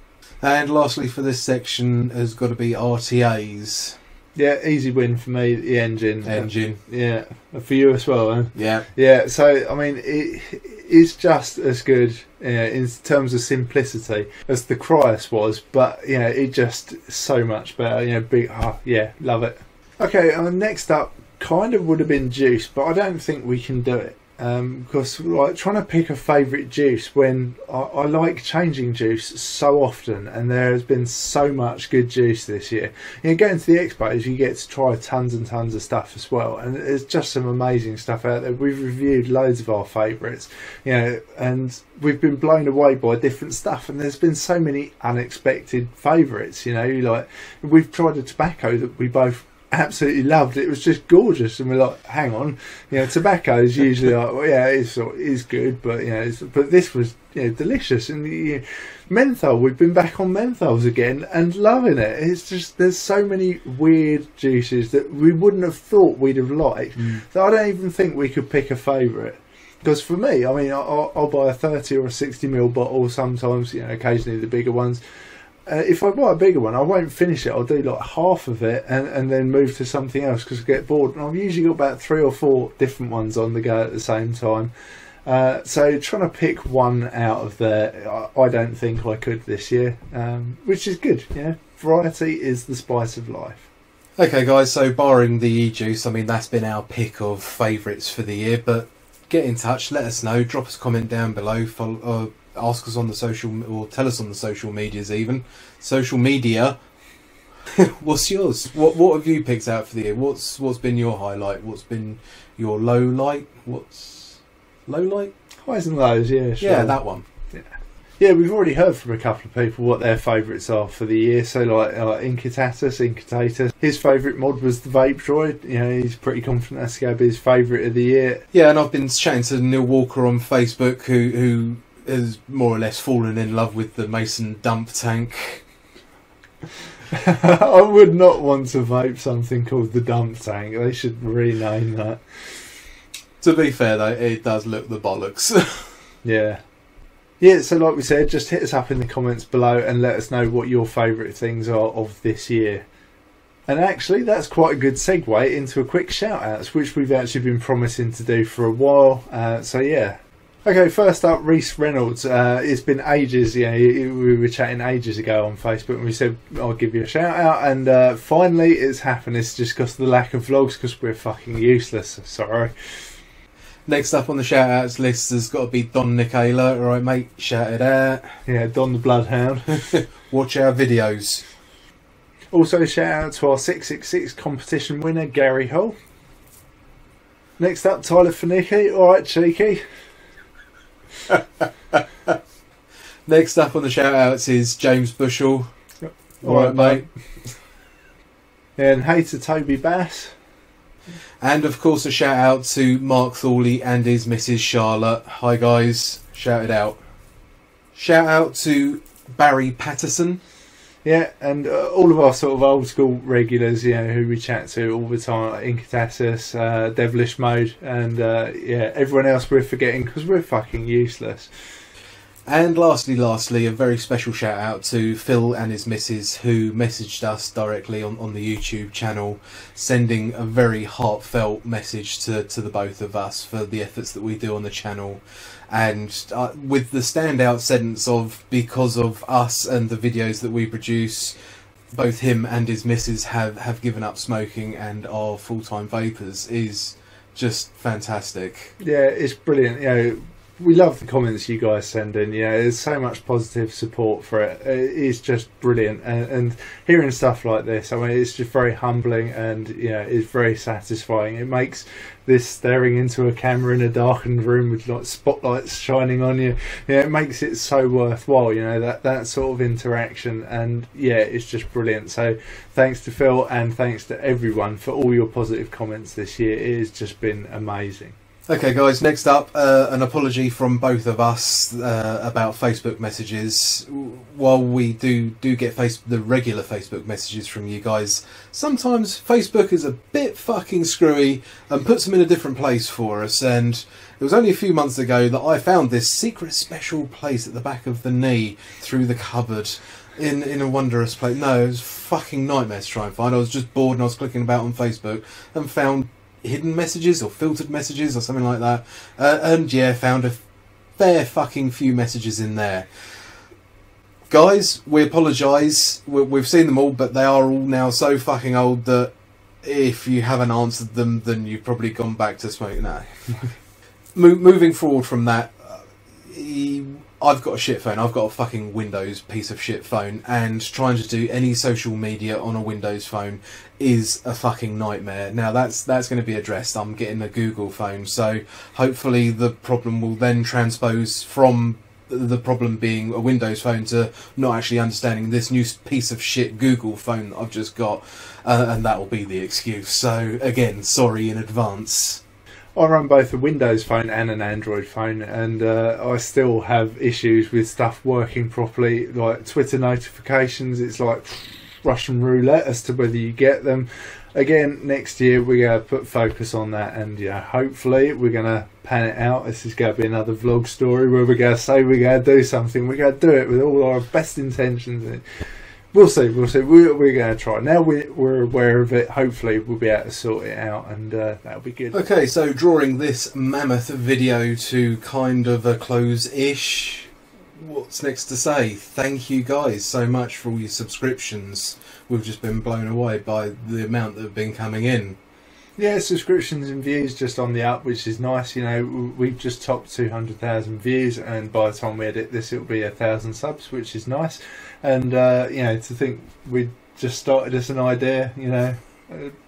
And lastly for this section has got to be R T As. Yeah, easy win for me, the engine. Engine. Yeah, for you as well, huh? Yeah. Yeah, so, I mean, it is just as good uh, in terms of simplicity as the Crius was, but, you know, it just so much better. You know, big, oh, yeah, love it. Okay, and next up kind of would have been juice, but I don't think we can do it. Um, because like trying to pick a favourite juice when I, I like changing juice so often, and there has been so much good juice this year. You know, going to the expos, you get to try tons and tons of stuff as well, and there's just some amazing stuff out there. We've reviewed loads of our favourites, you know, and we've been blown away by different stuff, and there's been so many unexpected favourites. You know, like we've tried a tobacco that we both absolutely loved. It was just gorgeous, and we're like, hang on, you know, tobacco is usually like, well, yeah, it's is good, but you know, it's, but this was, you know, delicious. And you know, menthol, we've been back on menthols again and loving it. It's just there's so many weird juices that we wouldn't have thought we'd have liked. Mm. So I don't even think we could pick a favourite. Because for me, I mean, I'll, I'll buy a thirty or a sixty mil bottle sometimes, you know, occasionally the bigger ones. Uh, if I buy a bigger one, I won't finish it. I'll do like half of it and, and then move to something else because I get bored. And I've usually got about three or four different ones on the go at the same time. Uh, so trying to pick one out of there, I, I don't think I could this year, um, which is good. Yeah, variety is the spice of life. Okay, guys, so barring the e-juice, I mean, that's been our pick of favourites for the year. But get in touch, let us know, drop us a comment down below, follow, uh, ask us on the social, or tell us on the social medias even. Social media. What's yours? What what have you picked out for the year? What's what's been your highlight? What's been your low light? What's low light? Highs and lows, yeah, sure. Yeah, that one. Yeah. Yeah, we've already heard from a couple of people what their favourites are for the year. So like uh, Incatatus, Incatatus. His favourite mod was the Vape Droid. You know, he's pretty confident that's going to be his favourite of the year. Yeah, and I've been chatting to Neil Walker on Facebook who who has more or less fallen in love with the Mason dump tank. I would not want to vape something called the dump tank. They should rename that. To be fair though, it does look the bollocks. Yeah. Yeah, so like we said, just hit us up in the comments below and let us know what your favourite things are of this year. And actually, that's quite a good segue into a quick shout-outs, which we've actually been promising to do for a while. Uh, so yeah. Okay, first up, Reese Reynolds. Uh, it's been ages, you know, we were chatting ages ago on Facebook and we said, I'll give you a shout out. And uh, finally, it's happened. It's just because of the lack of vlogs, because we're fucking useless. Sorry. Next up on the shout outs list has got to be Don Nicola. All right, mate, shout it out. Yeah, Don the Bloodhound. Watch our videos. Also, shout out to our six six six competition winner, Gary Hall. Next up, Tyler Fanicki. All right, cheeky. Next up on the shout outs is James Bushell. Yep. Alright, mate. And hey to Toby Bass. And of course, a shout out to Mark Thorley and his Missus Charlotte. Hi, guys. Shout it out. Shout out to Barry Patterson. Yeah, and uh, all of our sort of old school regulars, you know, who we chat to all the time, like Incatatus, uh, Devilish Mode, and uh, yeah, everyone else we're forgetting because we're fucking useless. And lastly, lastly, a very special shout out to Phil and his missus who messaged us directly on, on the YouTube channel, sending a very heartfelt message to, to the both of us for the efforts that we do on the channel. And uh, with the standout sentence of, because of us and the videos that we produce, both him and his missus have, have given up smoking and are full-time vapers, is just fantastic. Yeah, it's brilliant. You know, we love the comments you guys send in. Yeah, there's so much positive support for it. It's just brilliant, and, and hearing stuff like this, I mean, it's just very humbling, and yeah, it's very satisfying. It makes this staring into a camera in a darkened room with like spotlights shining on you, yeah, it makes it so worthwhile, you know, that that sort of interaction. And yeah, it's just brilliant. So thanks to Phil and thanks to everyone for all your positive comments this year. It has just been amazing. Okay guys, next up, uh, an apology from both of us uh, about Facebook messages. While we do do get face the regular Facebook messages from you guys, sometimes Facebook is a bit fucking screwy and puts them in a different place for us. And it was only a few months ago that I found this secret special place at the back of the knee through the cupboard in in a wondrous place. No, it was a fucking nightmare to try and find. I was just bored and I was clicking about on Facebook and found hidden messages or filtered messages or something like that, uh, and yeah, found a fair fucking few messages in there. Guys, we apologise, we've seen them all, but they are all now so fucking old that if you haven't answered them, then you've probably gone back to smoke. No. Mo moving forward from that, I've got a shit phone, I've got a fucking Windows piece of shit phone, and trying to do any social media on a Windows phone is a fucking nightmare. Now that's that's going to be addressed. I'm getting a Google phone, so hopefully the problem will then transpose from the problem being a Windows phone to not actually understanding this new piece of shit Google phone that I've just got, uh, and that will be the excuse. So again, sorry in advance. I run both a Windows phone and an Android phone, and uh, I still have issues with stuff working properly, like Twitter notifications. It's like Russian roulette as to whether you get them. Again, next year we're going to put focus on that, and yeah, hopefully we're going to pan it out. This is going to be another vlog story where we're going to say we're going to do something. We're going to do it with all our best intentions. We'll see, we'll see. We're, we're going to try. Now we're, we're aware of it, hopefully we'll be able to sort it out, and uh, that'll be good. Okay, so drawing this mammoth video to kind of a close-ish, what's next to say? Thank you guys so much for all your subscriptions. We've just been blown away by the amount that have been coming in. Yeah, subscriptions and views just on the up, which is nice. You know, we've just topped two hundred thousand views, and by the time we edit this, it'll be a thousand subs, which is nice. And, uh, you know, to think we just started as an idea, you know,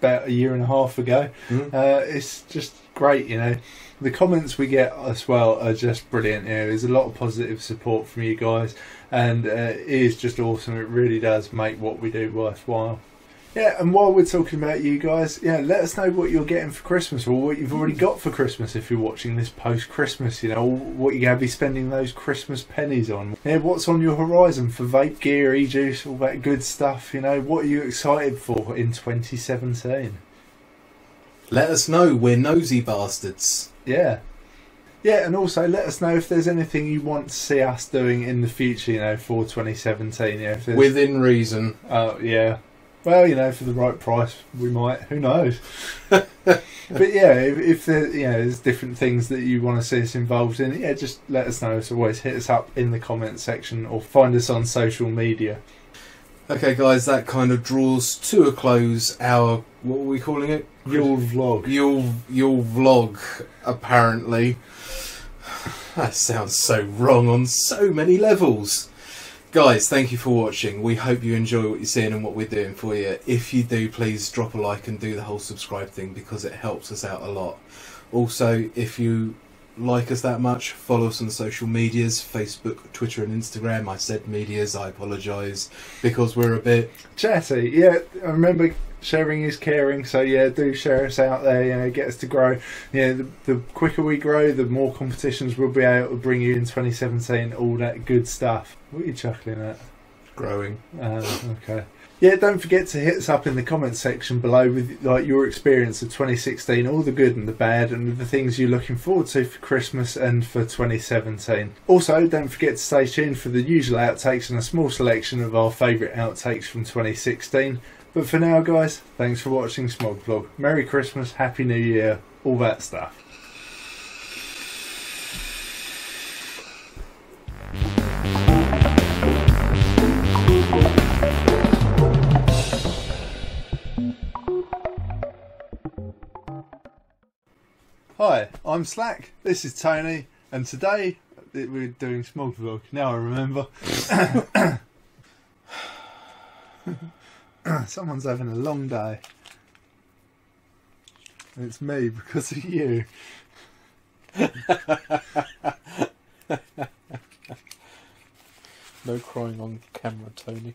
about a year and a half ago, mm-hmm. uh, it's just great, you know. The comments we get as well are just brilliant. You know, there's a lot of positive support from you guys, and uh, it is just awesome. It really does make what we do worthwhile. Yeah, and while we're talking about you guys, yeah, let us know what you're getting for Christmas, or what you've already got for Christmas if you're watching this post-Christmas, you know, what you're going to be spending those Christmas pennies on. Yeah, what's on your horizon for vape gear, e-juice, all that good stuff, you know, what are you excited for in twenty seventeen? Let us know, we're nosy bastards. Yeah. Yeah, and also let us know if there's anything you want to see us doing in the future, you know, for twenty seventeen. Yeah, if within reason. Oh, uh, yeah. Well, you know, for the right price, we might. Who knows? But yeah, if, if there, you know, there's different things that you want to see us involved in, yeah, just let us know. As always, hit us up in the comments section or find us on social media. Okay, guys, that kind of draws to a close our, what were we calling it? Your vlog. Your your vlog, apparently. That sounds so wrong on so many levels. Guys, thank you for watching. We hope you enjoy what you're seeing and what we're doing for you. If you do, please drop a like and do the whole subscribe thing, because it helps us out a lot. Also, if you like us that much, follow us on the social medias, Facebook, Twitter and Instagram. I said medias, I apologise, because we're a bit chatty. Yeah, I remember sharing is caring, so yeah, do share us out there, you know, get us to grow. Yeah, the, the quicker we grow, the more competitions we'll be able to bring you in twenty seventeen, all that good stuff. What are you chuckling at? Growing. Um, okay. Yeah, don't forget to hit us up in the comments section below with like your experience of twenty sixteen, all the good and the bad, and the things you're looking forward to for Christmas and for twenty seventeen. Also, don't forget to stay tuned for the usual outtakes and a small selection of our favourite outtakes from twenty sixteen. But for now, guys, thanks for watching Smog Vlog. Merry Christmas, Happy New Year, all that stuff. Hi, I'm Slack, this is Tony, And today we're doing Smog Vlog. Now I remember. Someone's having a long day. And it's me because of you. No crying on camera, Tony.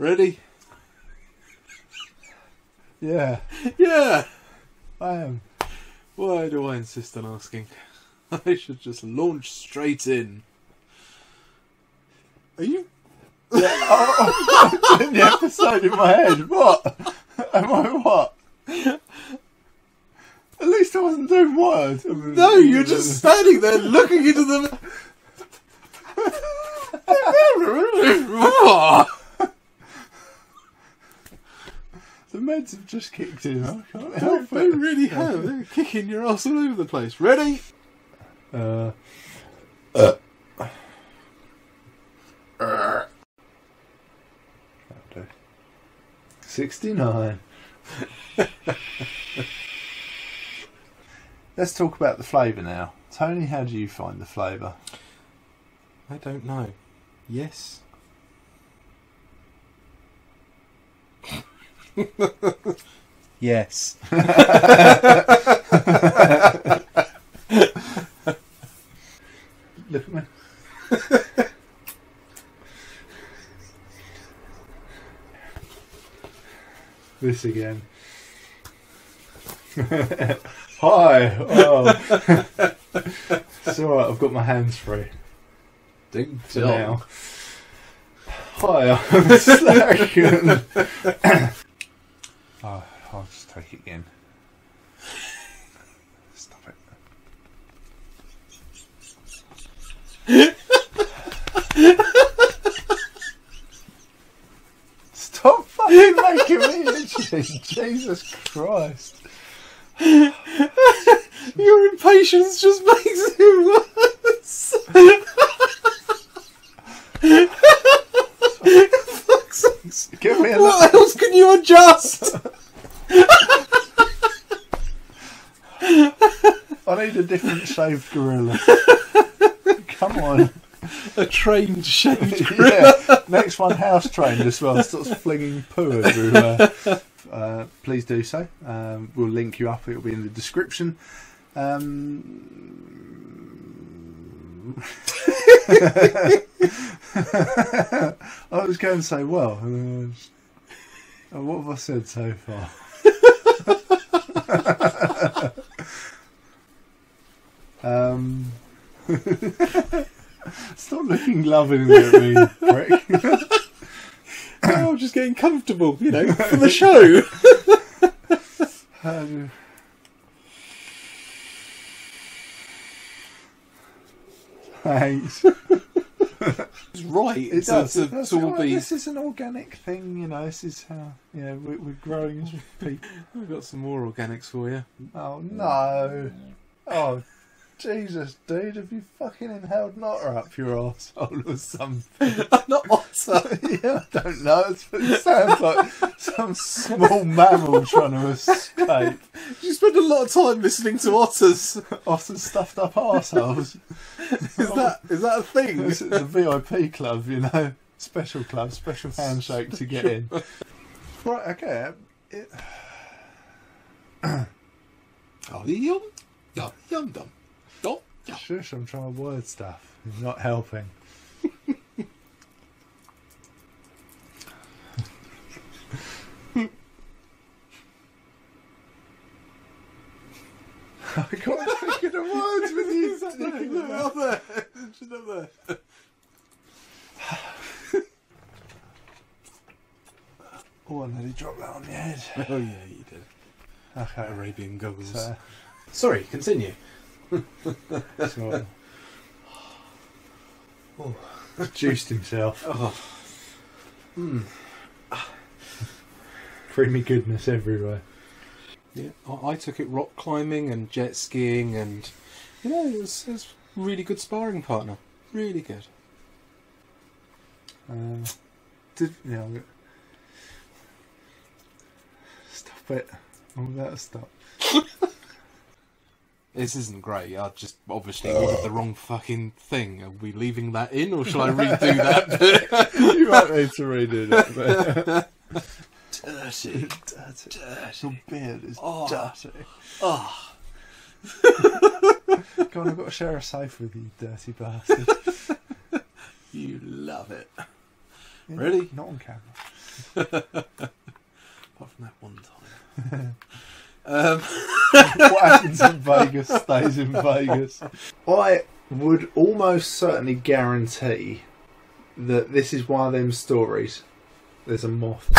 Ready? Yeah. Yeah! I am. Why do I insist on asking? I should just launch straight in. Are you? Yeah. Oh, I'm doing the episode in my head. What? Am I what? At least I wasn't doing words. No, you're just standing there looking into the... The meds have just kicked in. I can't help they, it. They really have. They're kicking your ass all over the place. Ready? Uh... uh. That'll do. sixty-nine. Let's talk about the flavour now. Tony, how do you find the flavour? I don't know. Yes. Yes. Look at me. This again. Hi. Oh. It's all right. I've got my hands free. Ding dong. Hi, I'm Slack. Oh, I'll just take it again. Stop it. Stop fucking making me itchy. Jesus Christ. Your impatience just makes it worse. Fuck's sakes. Give me a what look. Else can you adjust? I need a different shaved gorilla. Come on. A trained shaved gorilla. Yeah. Next one, house trained as well. Starts flinging poo everywhere. Uh, please do so. Um, we'll link you up. It'll be in the description. Um... I was going to say, well, uh, what have I said so far? um... Stop looking lovingly at me, prick. Oh, I'm just getting comfortable, you know, for the show. um, thanks. It's right. It it's does. A, that's all right. This is an organic thing, you know. This is how, you know, we're, we're growing as people. We've got some more organics for you. Oh no! Oh. Jesus, dude, have you fucking inhaled Notter up your arsehole or something? I'm not Otter. Yeah, I don't know. It's, it sounds like some small mammal trying to escape. You spend a lot of time listening to otters. Otters stuffed up arseholes. Is that is that a thing? It's a V I P club, you know. Special club, special handshake to get in. Right, okay. It... Oh, yum, yum, yum, yum. Oh, yeah. Shush, I'm trying to word stuff. It's not helping. I can't think of the words with you. Another. Another. Oh, I nearly dropped that on your head. Oh, yeah, you did. Okay. Arabian goggles. So, sorry, continue. So, oh, juiced himself. Oh. Mm. Creamy goodness everywhere. Yeah, I, I took it rock climbing and jet skiing, and you know, it was, it was a really good sparring partner. Really good. Uh, did yeah. spit, all that stuff. This isn't great. I just obviously oh. ordered the wrong fucking thing. Are we leaving that in, or shall I redo that? You won't need to redo that. Dirty, dirty, dirty. Your beard is oh. dirty. Oh. Go on, I've got to share a sofa with you, dirty bastard. You love it. Yeah, really? Not on camera. Apart from that one time. Um. What happens in Vegas stays in Vegas. I would almost certainly guarantee that this is one of them stories. There's a moth.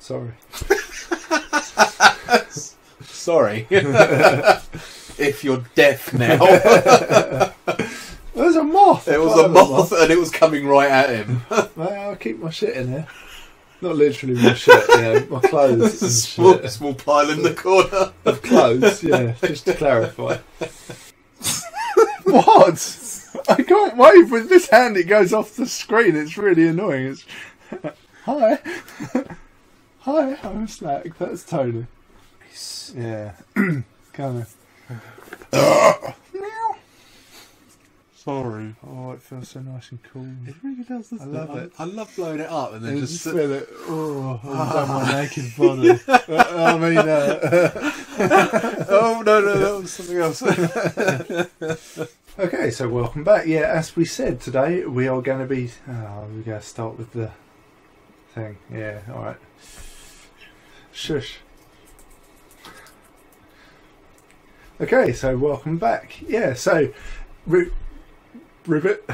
Sorry. Sorry. If you're deaf now. There's a moth. It was a moth, and it was coming right at him. Well, I'll keep my shit in there. Not literally my shirt, yeah, my clothes. There's a small, small pile in the corner. Of clothes, yeah, just to clarify. What? I can't wave with this hand, it goes off the screen, it's really annoying. It's... Hi. Hi, I'm Slack, that's Tony. Nice. Yeah, kind of. Sorry. Oh, it feels so nice and cool. It really does. I love it. it. I love blowing it up and then and just feel it. Oh, down my naked body. uh, I mean, uh, oh no, no, that was something else. Okay, so welcome back. Yeah, as we said today, we are going to be. Oh, we're going to start with the thing. Yeah, all right. Shush. Okay, so welcome back. Yeah, so. Re ribbit.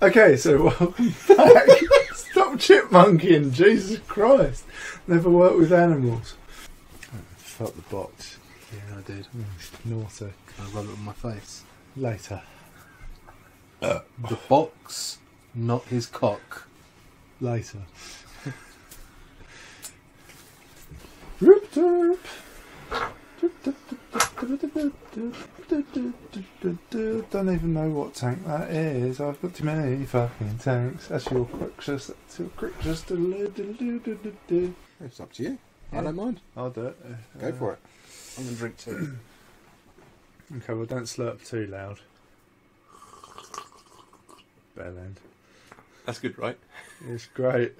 Okay, so welcome back. Stop chipmunking, Jesus Christ. Never worked with animals. I felt the box. Yeah, I did. Naughty. I rubbed it on my face. Later. Uh, the box, not his cock. Later. Rip derp. Don't even know what tank that is. I've got too many fucking tanks. That's your Crixus. That's your Crixus. It's up to you. Yeah. I don't mind. I'll do it. Uh, Go for it. I'm going to drink too. Okay, well, don't slurp too loud. Bell end. That's good, right? It's great.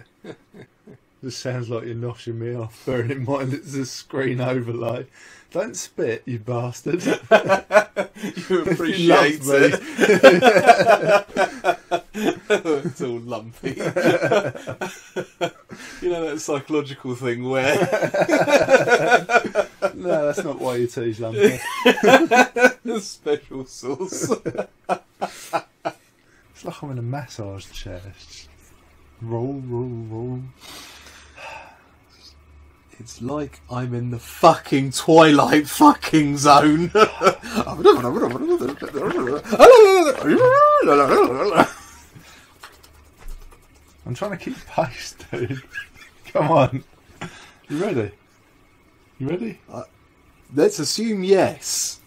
Just sounds like you're noshing me off, bearing in mind it's a screen overlay. Don't spit, you bastard. You appreciate you it. It's all lumpy. You know that psychological thing where... No, that's not why you tease lumpy. Special sauce. It's like I'm in a massage chair. Roll, roll, roll. It's like I'm in the fucking Twilight fucking zone. I'm trying to keep pace, dude. Come on. You ready? You ready? Uh, let's assume yes.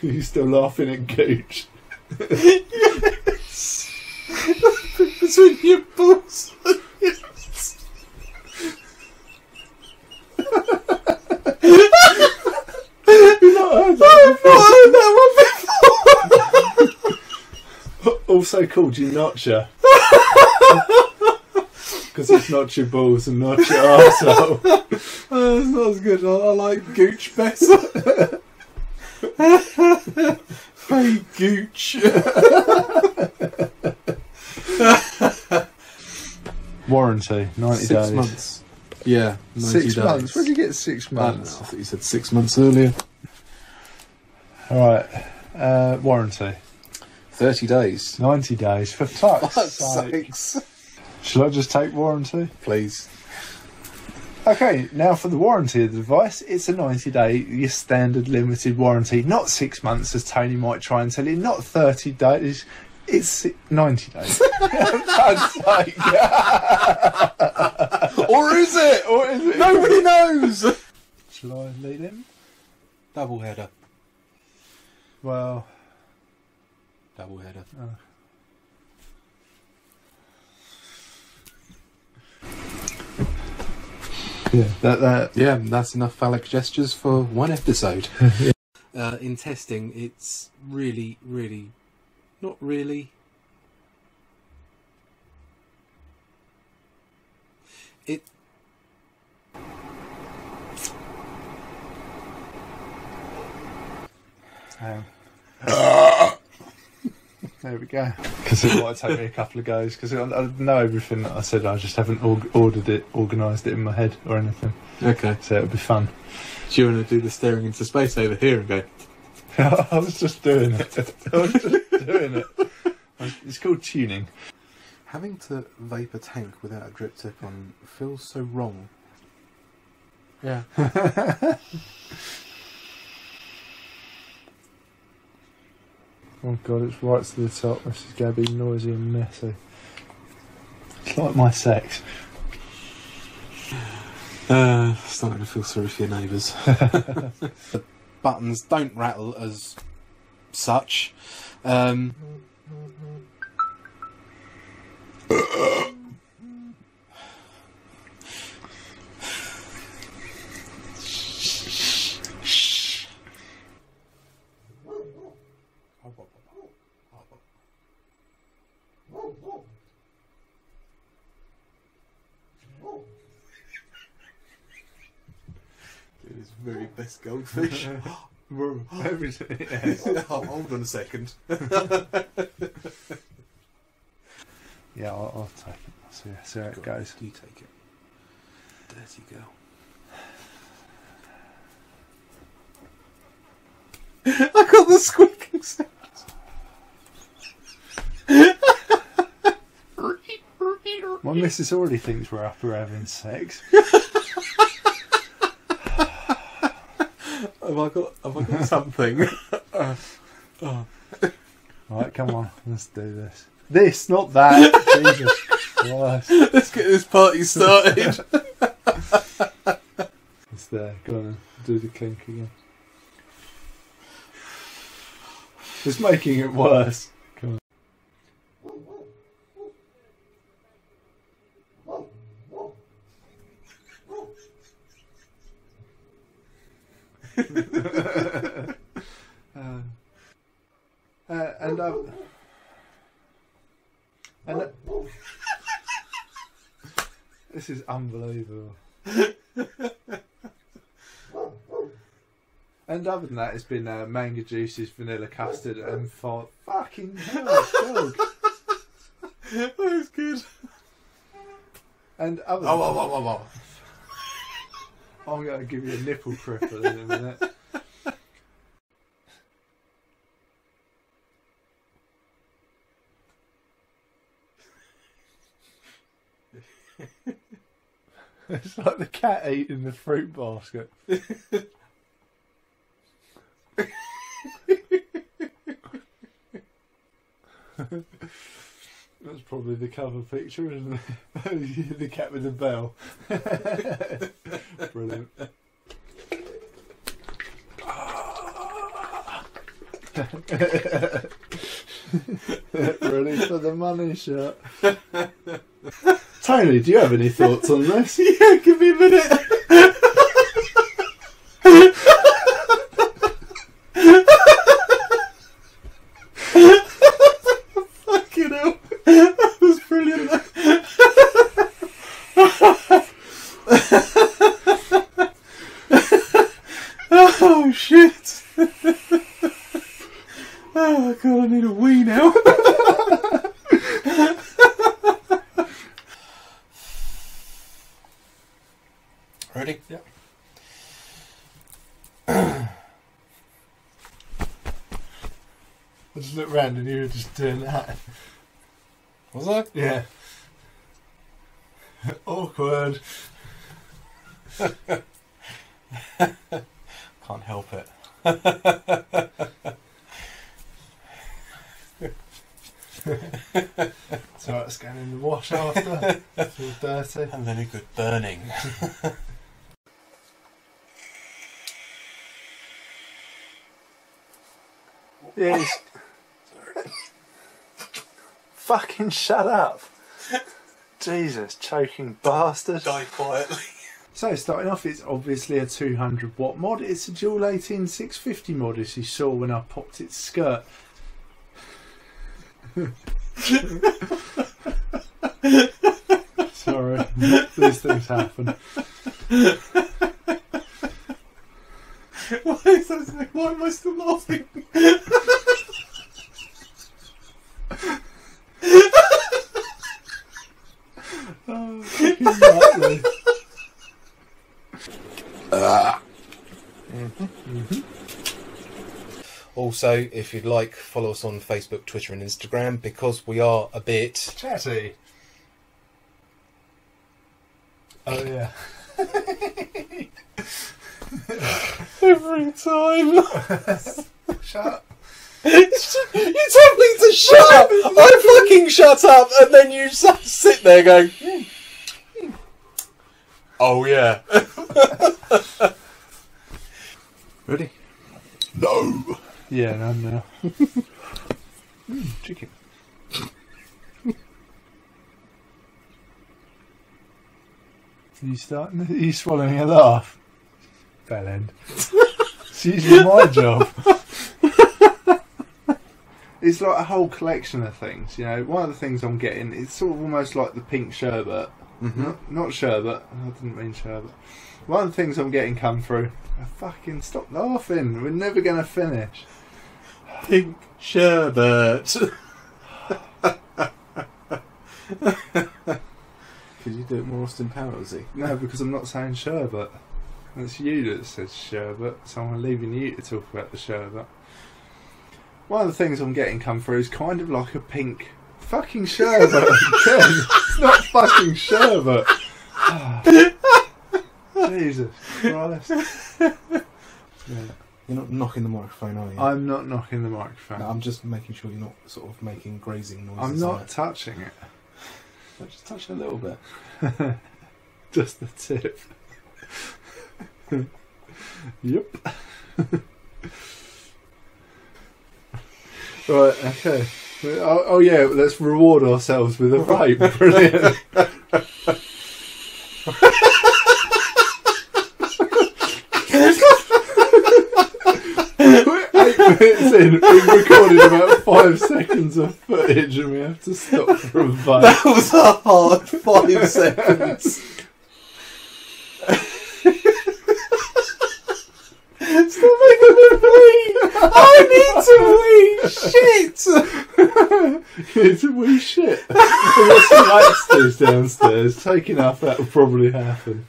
You're still laughing at Gooch. Yes. Between your balls. Also called you Notcher, because it's not your balls and not your arsehole. Uh, it's not as good. I, I like Gooch better. Hey Gooch. Warranty ninety six days. Six months. Yeah, ninety six days. months. Where did you get six months? I, know, I thought you said six months earlier. All right, uh, warranty. Thirty days. Ninety days. For fuck's, fuck's sake. Sakes. Shall I just take warranty? Please. Okay, now for the warranty of the device, it's a ninety day, your standard limited warranty. Not six months as Tony might try and tell you, not thirty days, it's ninety days. Fuck's sake. Or is it? Or is it? Nobody knows. Shall I lead him? Double header. Well, double header. Oh. Yeah, that, that, yeah, that's enough phallic gestures for one episode. Yeah. Uh, in testing, it's really, really, not really. It. Um. There we go. Because it might take me a couple of goes. Because I, I know everything that I said. I just haven't or ordered it, organised it in my head or anything. Okay. So it'll be fun. Do you want to do the staring into space over here and go? I was just doing it. I was just doing it. It's called tuning. Having to vape a tank without a drip tip on feels so wrong. Yeah. Oh god, it's right to the top. This is going to be noisy and messy. It's like my sex. Uh, starting to feel sorry for your neighbours. The buttons don't rattle as such. Um, very best goldfish. Everything. Yeah. Oh, hold on a second. Yeah, I'll, I'll take it. I'll see, see how it goes. You take it. Dirty girl. I got the squeaking sound. My missus already thinks we're up or having sex. Have I got, have I got something? uh, oh. Right, come on, let's do this. This, not that. Jesus Christ. Let's get this party started. It's there, go on, do the clink again. It's making it worse. Come on. uh, uh, and uh, and uh, this is unbelievable. And other than that, it's been uh, mango juices, vanilla custard, and fart. Fucking hell, dog. That was good. And other than oh, oh, oh, oh, oh. I'm going to give you a nipple cripple in a minute. It's like the cat eating the fruit basket. That's probably the cover picture, isn't it? The cat with the bell. Brilliant. Ready for the money shot. Tony, do you have any thoughts on this? Yeah, give me a minute. And you were just doing that. Was I? Yeah. Awkward. Can't help it. So it's going in the wash after. It's all dirty. And then a good burning. Yes. Fucking shut up. Jesus, choking bastard. Die quietly. So starting off, it's obviously a two hundred watt mod. It's a dual eighteen six fifty mod, as you saw when I popped its skirt. Sorry, these things happen. Why is that, why am I still laughing? Oh, fucking lovely. Ah. Mm-hmm. Mm-hmm. Also, if you'd like, follow us on Facebook, Twitter and Instagram, because we are a bit chatty. Oh yeah. Every time. Shut up. You told me to shut up. I fucking shut up, and then you sit there going, mm. Mm. "Oh yeah." Ready? No. Yeah, no, no. Mm, chicken. Are you starting? Are you swallowing a laugh? Bell end. It's usually my job. It's like a whole collection of things, you know. One of the things I'm getting, it's sort of almost like the pink sherbet. Mm-hmm. Not, not sherbet. I didn't mean sherbet. One of the things I'm getting come through. I fucking stop laughing. We're never going to finish. Pink sherbet. Could you do it more Austin Powersy? No, because I'm not saying sherbet. That's you that says sherbet, so I'm leaving you to talk about the sherbet. One of the things I'm getting come through is kind of like a pink fucking sherbet. It's not fucking sherbet. Oh. Jesus Christ. Yeah. You're not knocking the microphone, are you? I'm not knocking the microphone. No, I'm just making sure you're not sort of making grazing noises. I'm not like touching it. I just touch it a little bit. Just the tip. Yep. Right, okay. Oh, oh yeah, let's reward ourselves with a vape. Brilliant. We're eight minutes in, we've recorded about five seconds of footage and we have to stop for a vape. That was a hard five seconds. Stop making me wee! I need to wee! Shit! You need to wee shit. We've got some lightsters downstairs. Taking off, that will probably happen.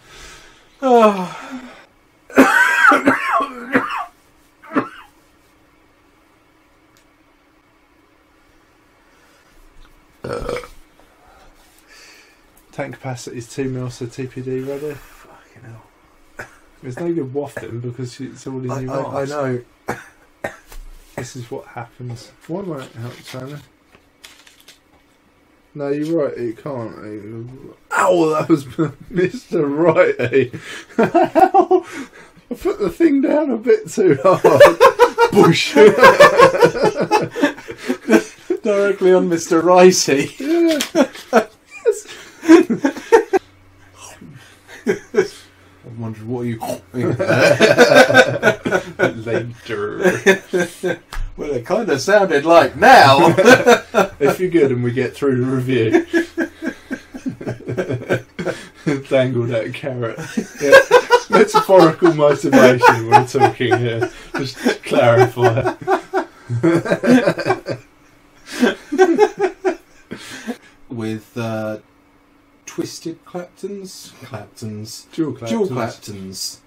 Oh. uh. Tank capacity is two mil, so T P D ready? Fucking hell. There's no good wafting because it's all in your eyes. I, I know. This is what happens. Why won't it help, Tony? No, you're right, it can't. It... Ow, that was Mister Righty. Ow! I put the thing down a bit too hard. Bush! Directly on Mister Righty. Yeah. Yes. I'm wondering, what are you... Later. Well, it kind of sounded like now. If you're good and we get through the review. Dangle that carrot. Yeah. Metaphorical motivation we're talking here. Just to clarify. With... Uh, Twisted Claptons? Claptons. Dual Claptons. Dual Claptons.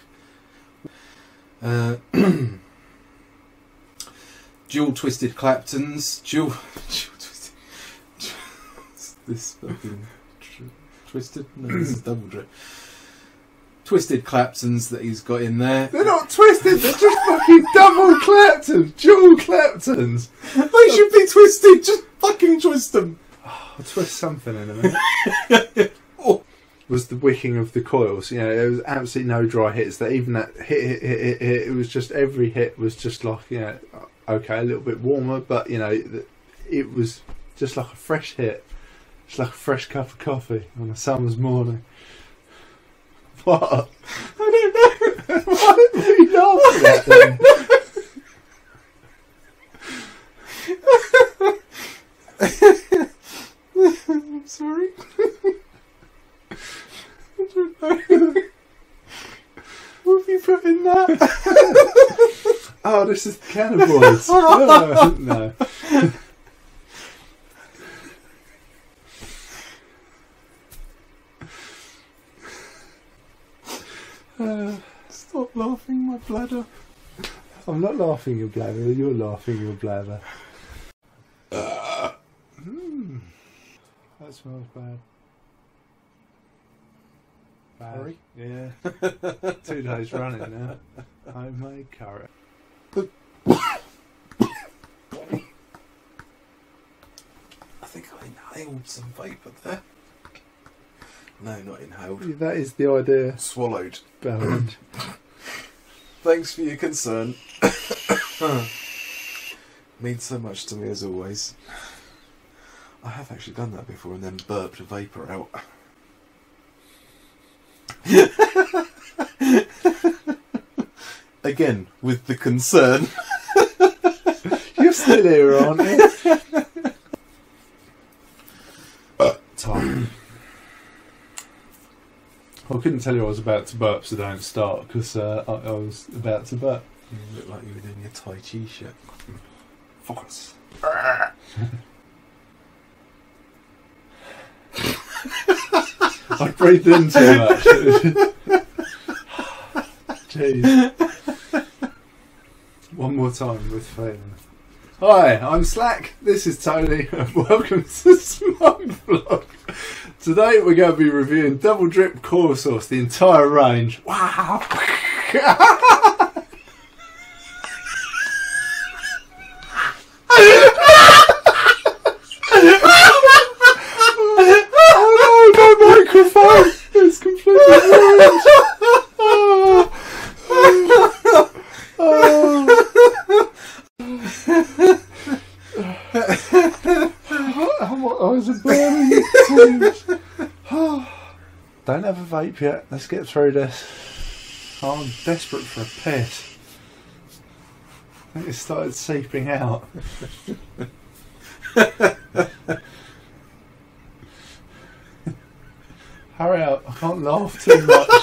Uh, dual Twisted Claptons. Dual... dual twisted... This fucking... Twisted? No, this is Double Drip. Twisted Claptons that he's got in there. They're not twisted, they're just fucking double Claptons. Dual Claptons. They should be twisted, just fucking twist them. I'll twist something in a minute. Oh. Was the wicking of the coils. You know, there was absolutely no dry hits. That even that hit, hit, hit, hit, hit, it was just every hit was just like, you know, okay, a little bit warmer, but you know, it was just like a fresh hit. It's like a fresh cup of coffee on a summer's morning. What? I don't know. Why are we laughing at them? I'm sorry. I don't know. What have you put in that? Oh, this is cannibals. Oh, no. Uh, stop laughing my bladder. I'm not laughing your bladder, you're laughing your bladder. Uh, mm. That smells bad. Bad. Curry? Yeah. Two days running now. Homemade curry. I think I inhaled some vapour there. No, not inhaled. That is the idea. Swallowed. Bellowed. Thanks for your concern. Means so much to me as always. I have actually done that before and then burped a vapour out. Again, with the concern. You're still here, aren't you? Uh, time. I couldn't tell you I was about to burp, so don't start, because uh, I, I was about to burp. You look like you were doing your Tai Chi shit. Focus. I breathed in too much. Jeez. One more time with Phil. Hi, I'm Slack, this is Tony, and welcome to Smog Vlog. Today we're going to be reviewing Double Drip Core Sauce, the entire range. Wow! Oh no, my microphone is completely ruined! Don't have a vape yet, let's get through this. Oh, I'm desperate for a piss. I think it started seeping out. Hurry up, I can't laugh too much.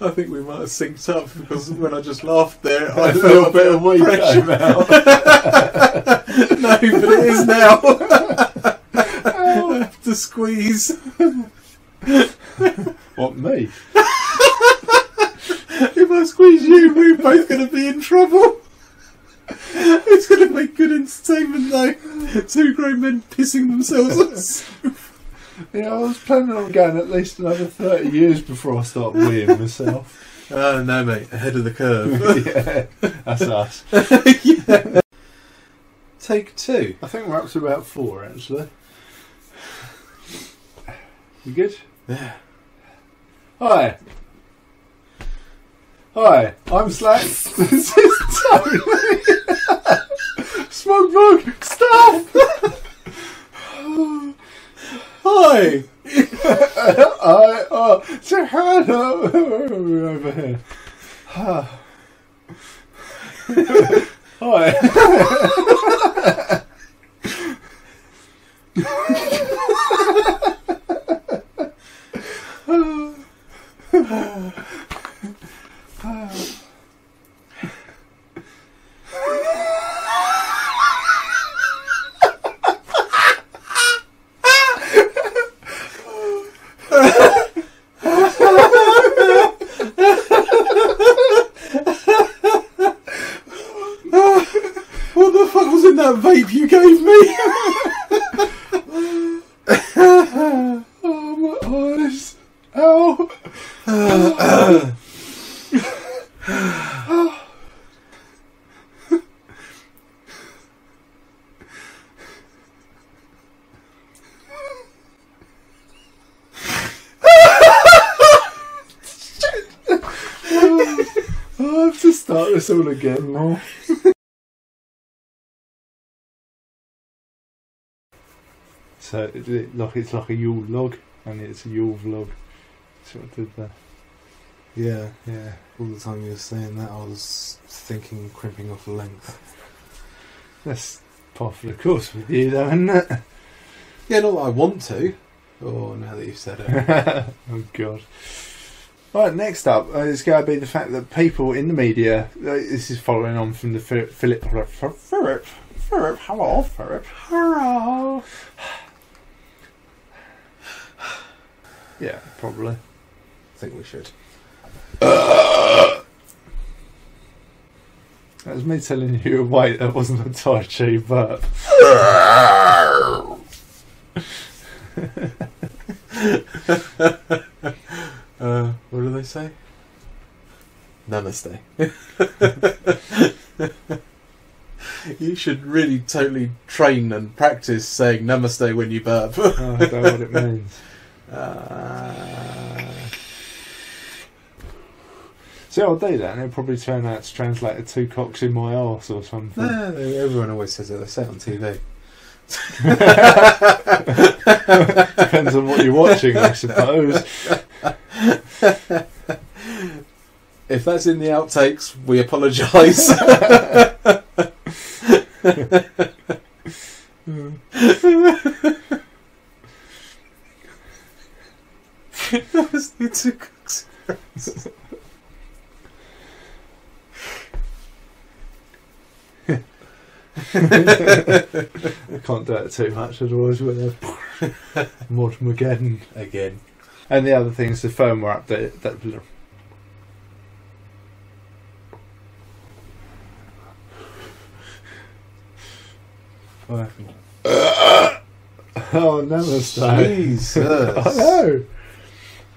I think we might have synced up because when I just laughed there, I felt a bit of wee came out. No, but it is now. To squeeze. What, me? If I squeeze you, we're both going to be in trouble. It's going to make good entertainment though. Two grown men pissing themselves on. Yeah, I was planning on going at least another thirty years before I start weeing myself. Oh no mate, ahead of the curve. Yeah, that's us. Yeah. Take two. I think we're up to about four actually. You good? Yeah. Hi. Hi, I'm Slack. This is Tony. Smog Vlog, stop! Hi. I, oh, so hello. Over here. Hi. All again, more. So, it, it, like, it's like a Yule log. and it's a Uwell vlog. That's what I did there. Yeah, yeah. All the time you were saying that, I was thinking crimping off the length. That's par for the course with you, though, isn't it? Yeah, not that I want to. Oh, now that you've said it. Oh, God. Right, next up uh, is going to be the fact that people in the media, uh, this is following on from the Philip, Philip, Philip, Philip, hello, Philip, hello. Yeah, probably. I think we should. That was me telling you, wait, that wasn't a Tai Chi burp. Uh, what do they say? Namaste. You should really totally train and practice saying namaste when you burp. Oh, I don't know what it means. Uh... See, I'll do that and it'll probably turn out to translate to two cocks in my arse or something. No, everyone always says it, they say it on T V. Depends on what you're watching, I suppose. If that's in the outtakes, we apologise. That was the two cocks. I can't do it too much, otherwise we're Mortimageddon again. And the other thing is the firmware update. That what happened? Oh, namaste. Jesus. I know.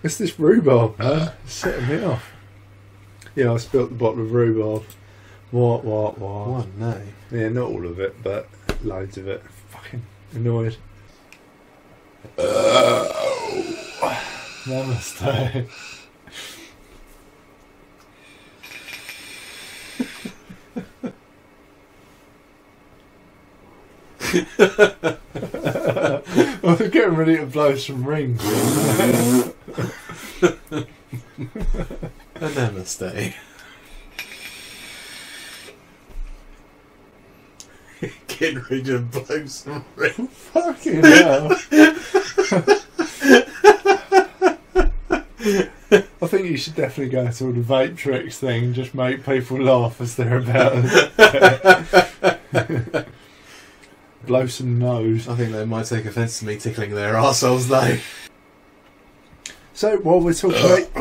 It's this rhubarb. Huh? It's setting me off. Yeah, I spilt the bottle of rhubarb. What, what, what? Oh, no. Yeah, not all of it, but loads of it. Fucking annoyed. Oh. Namaste. I was getting ready to blow some rings. Namaste. Getting ready to blow some rings. Fucking hell. I think you should definitely go to all the vape tricks thing and just make people laugh as they're about it. Blow some nose. I think they might take offence to me tickling their arseholes though. So while we're talking about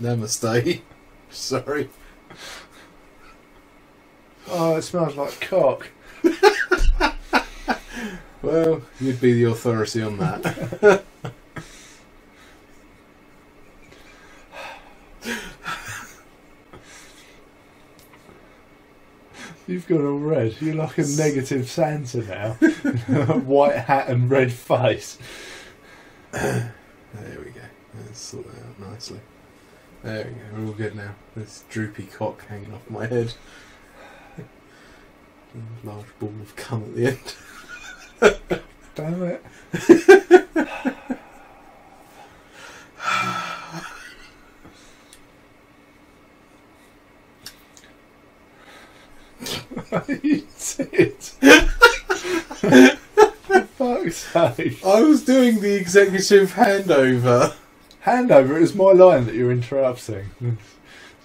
namaste. Sorry. Oh, it smells like cock. Well, you'd be the authority on that. You've got all red. You're like a negative Santa now. White hat and red face. There we go. Let's sort that out nicely. There we go. We're all good now. This droopy cock hanging off my head. A large ball of cum at the end. Damn it. You did. For fuck's sake. I was doing the executive handover. Handover? It was my line that you were interrupting.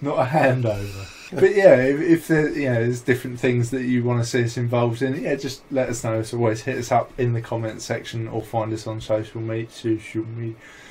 Not a handover. But yeah, if, if there, you know, there's different things that you want to see us involved in, yeah, just let us know. As always, hit us up in the comment section or find us on social media. Social media.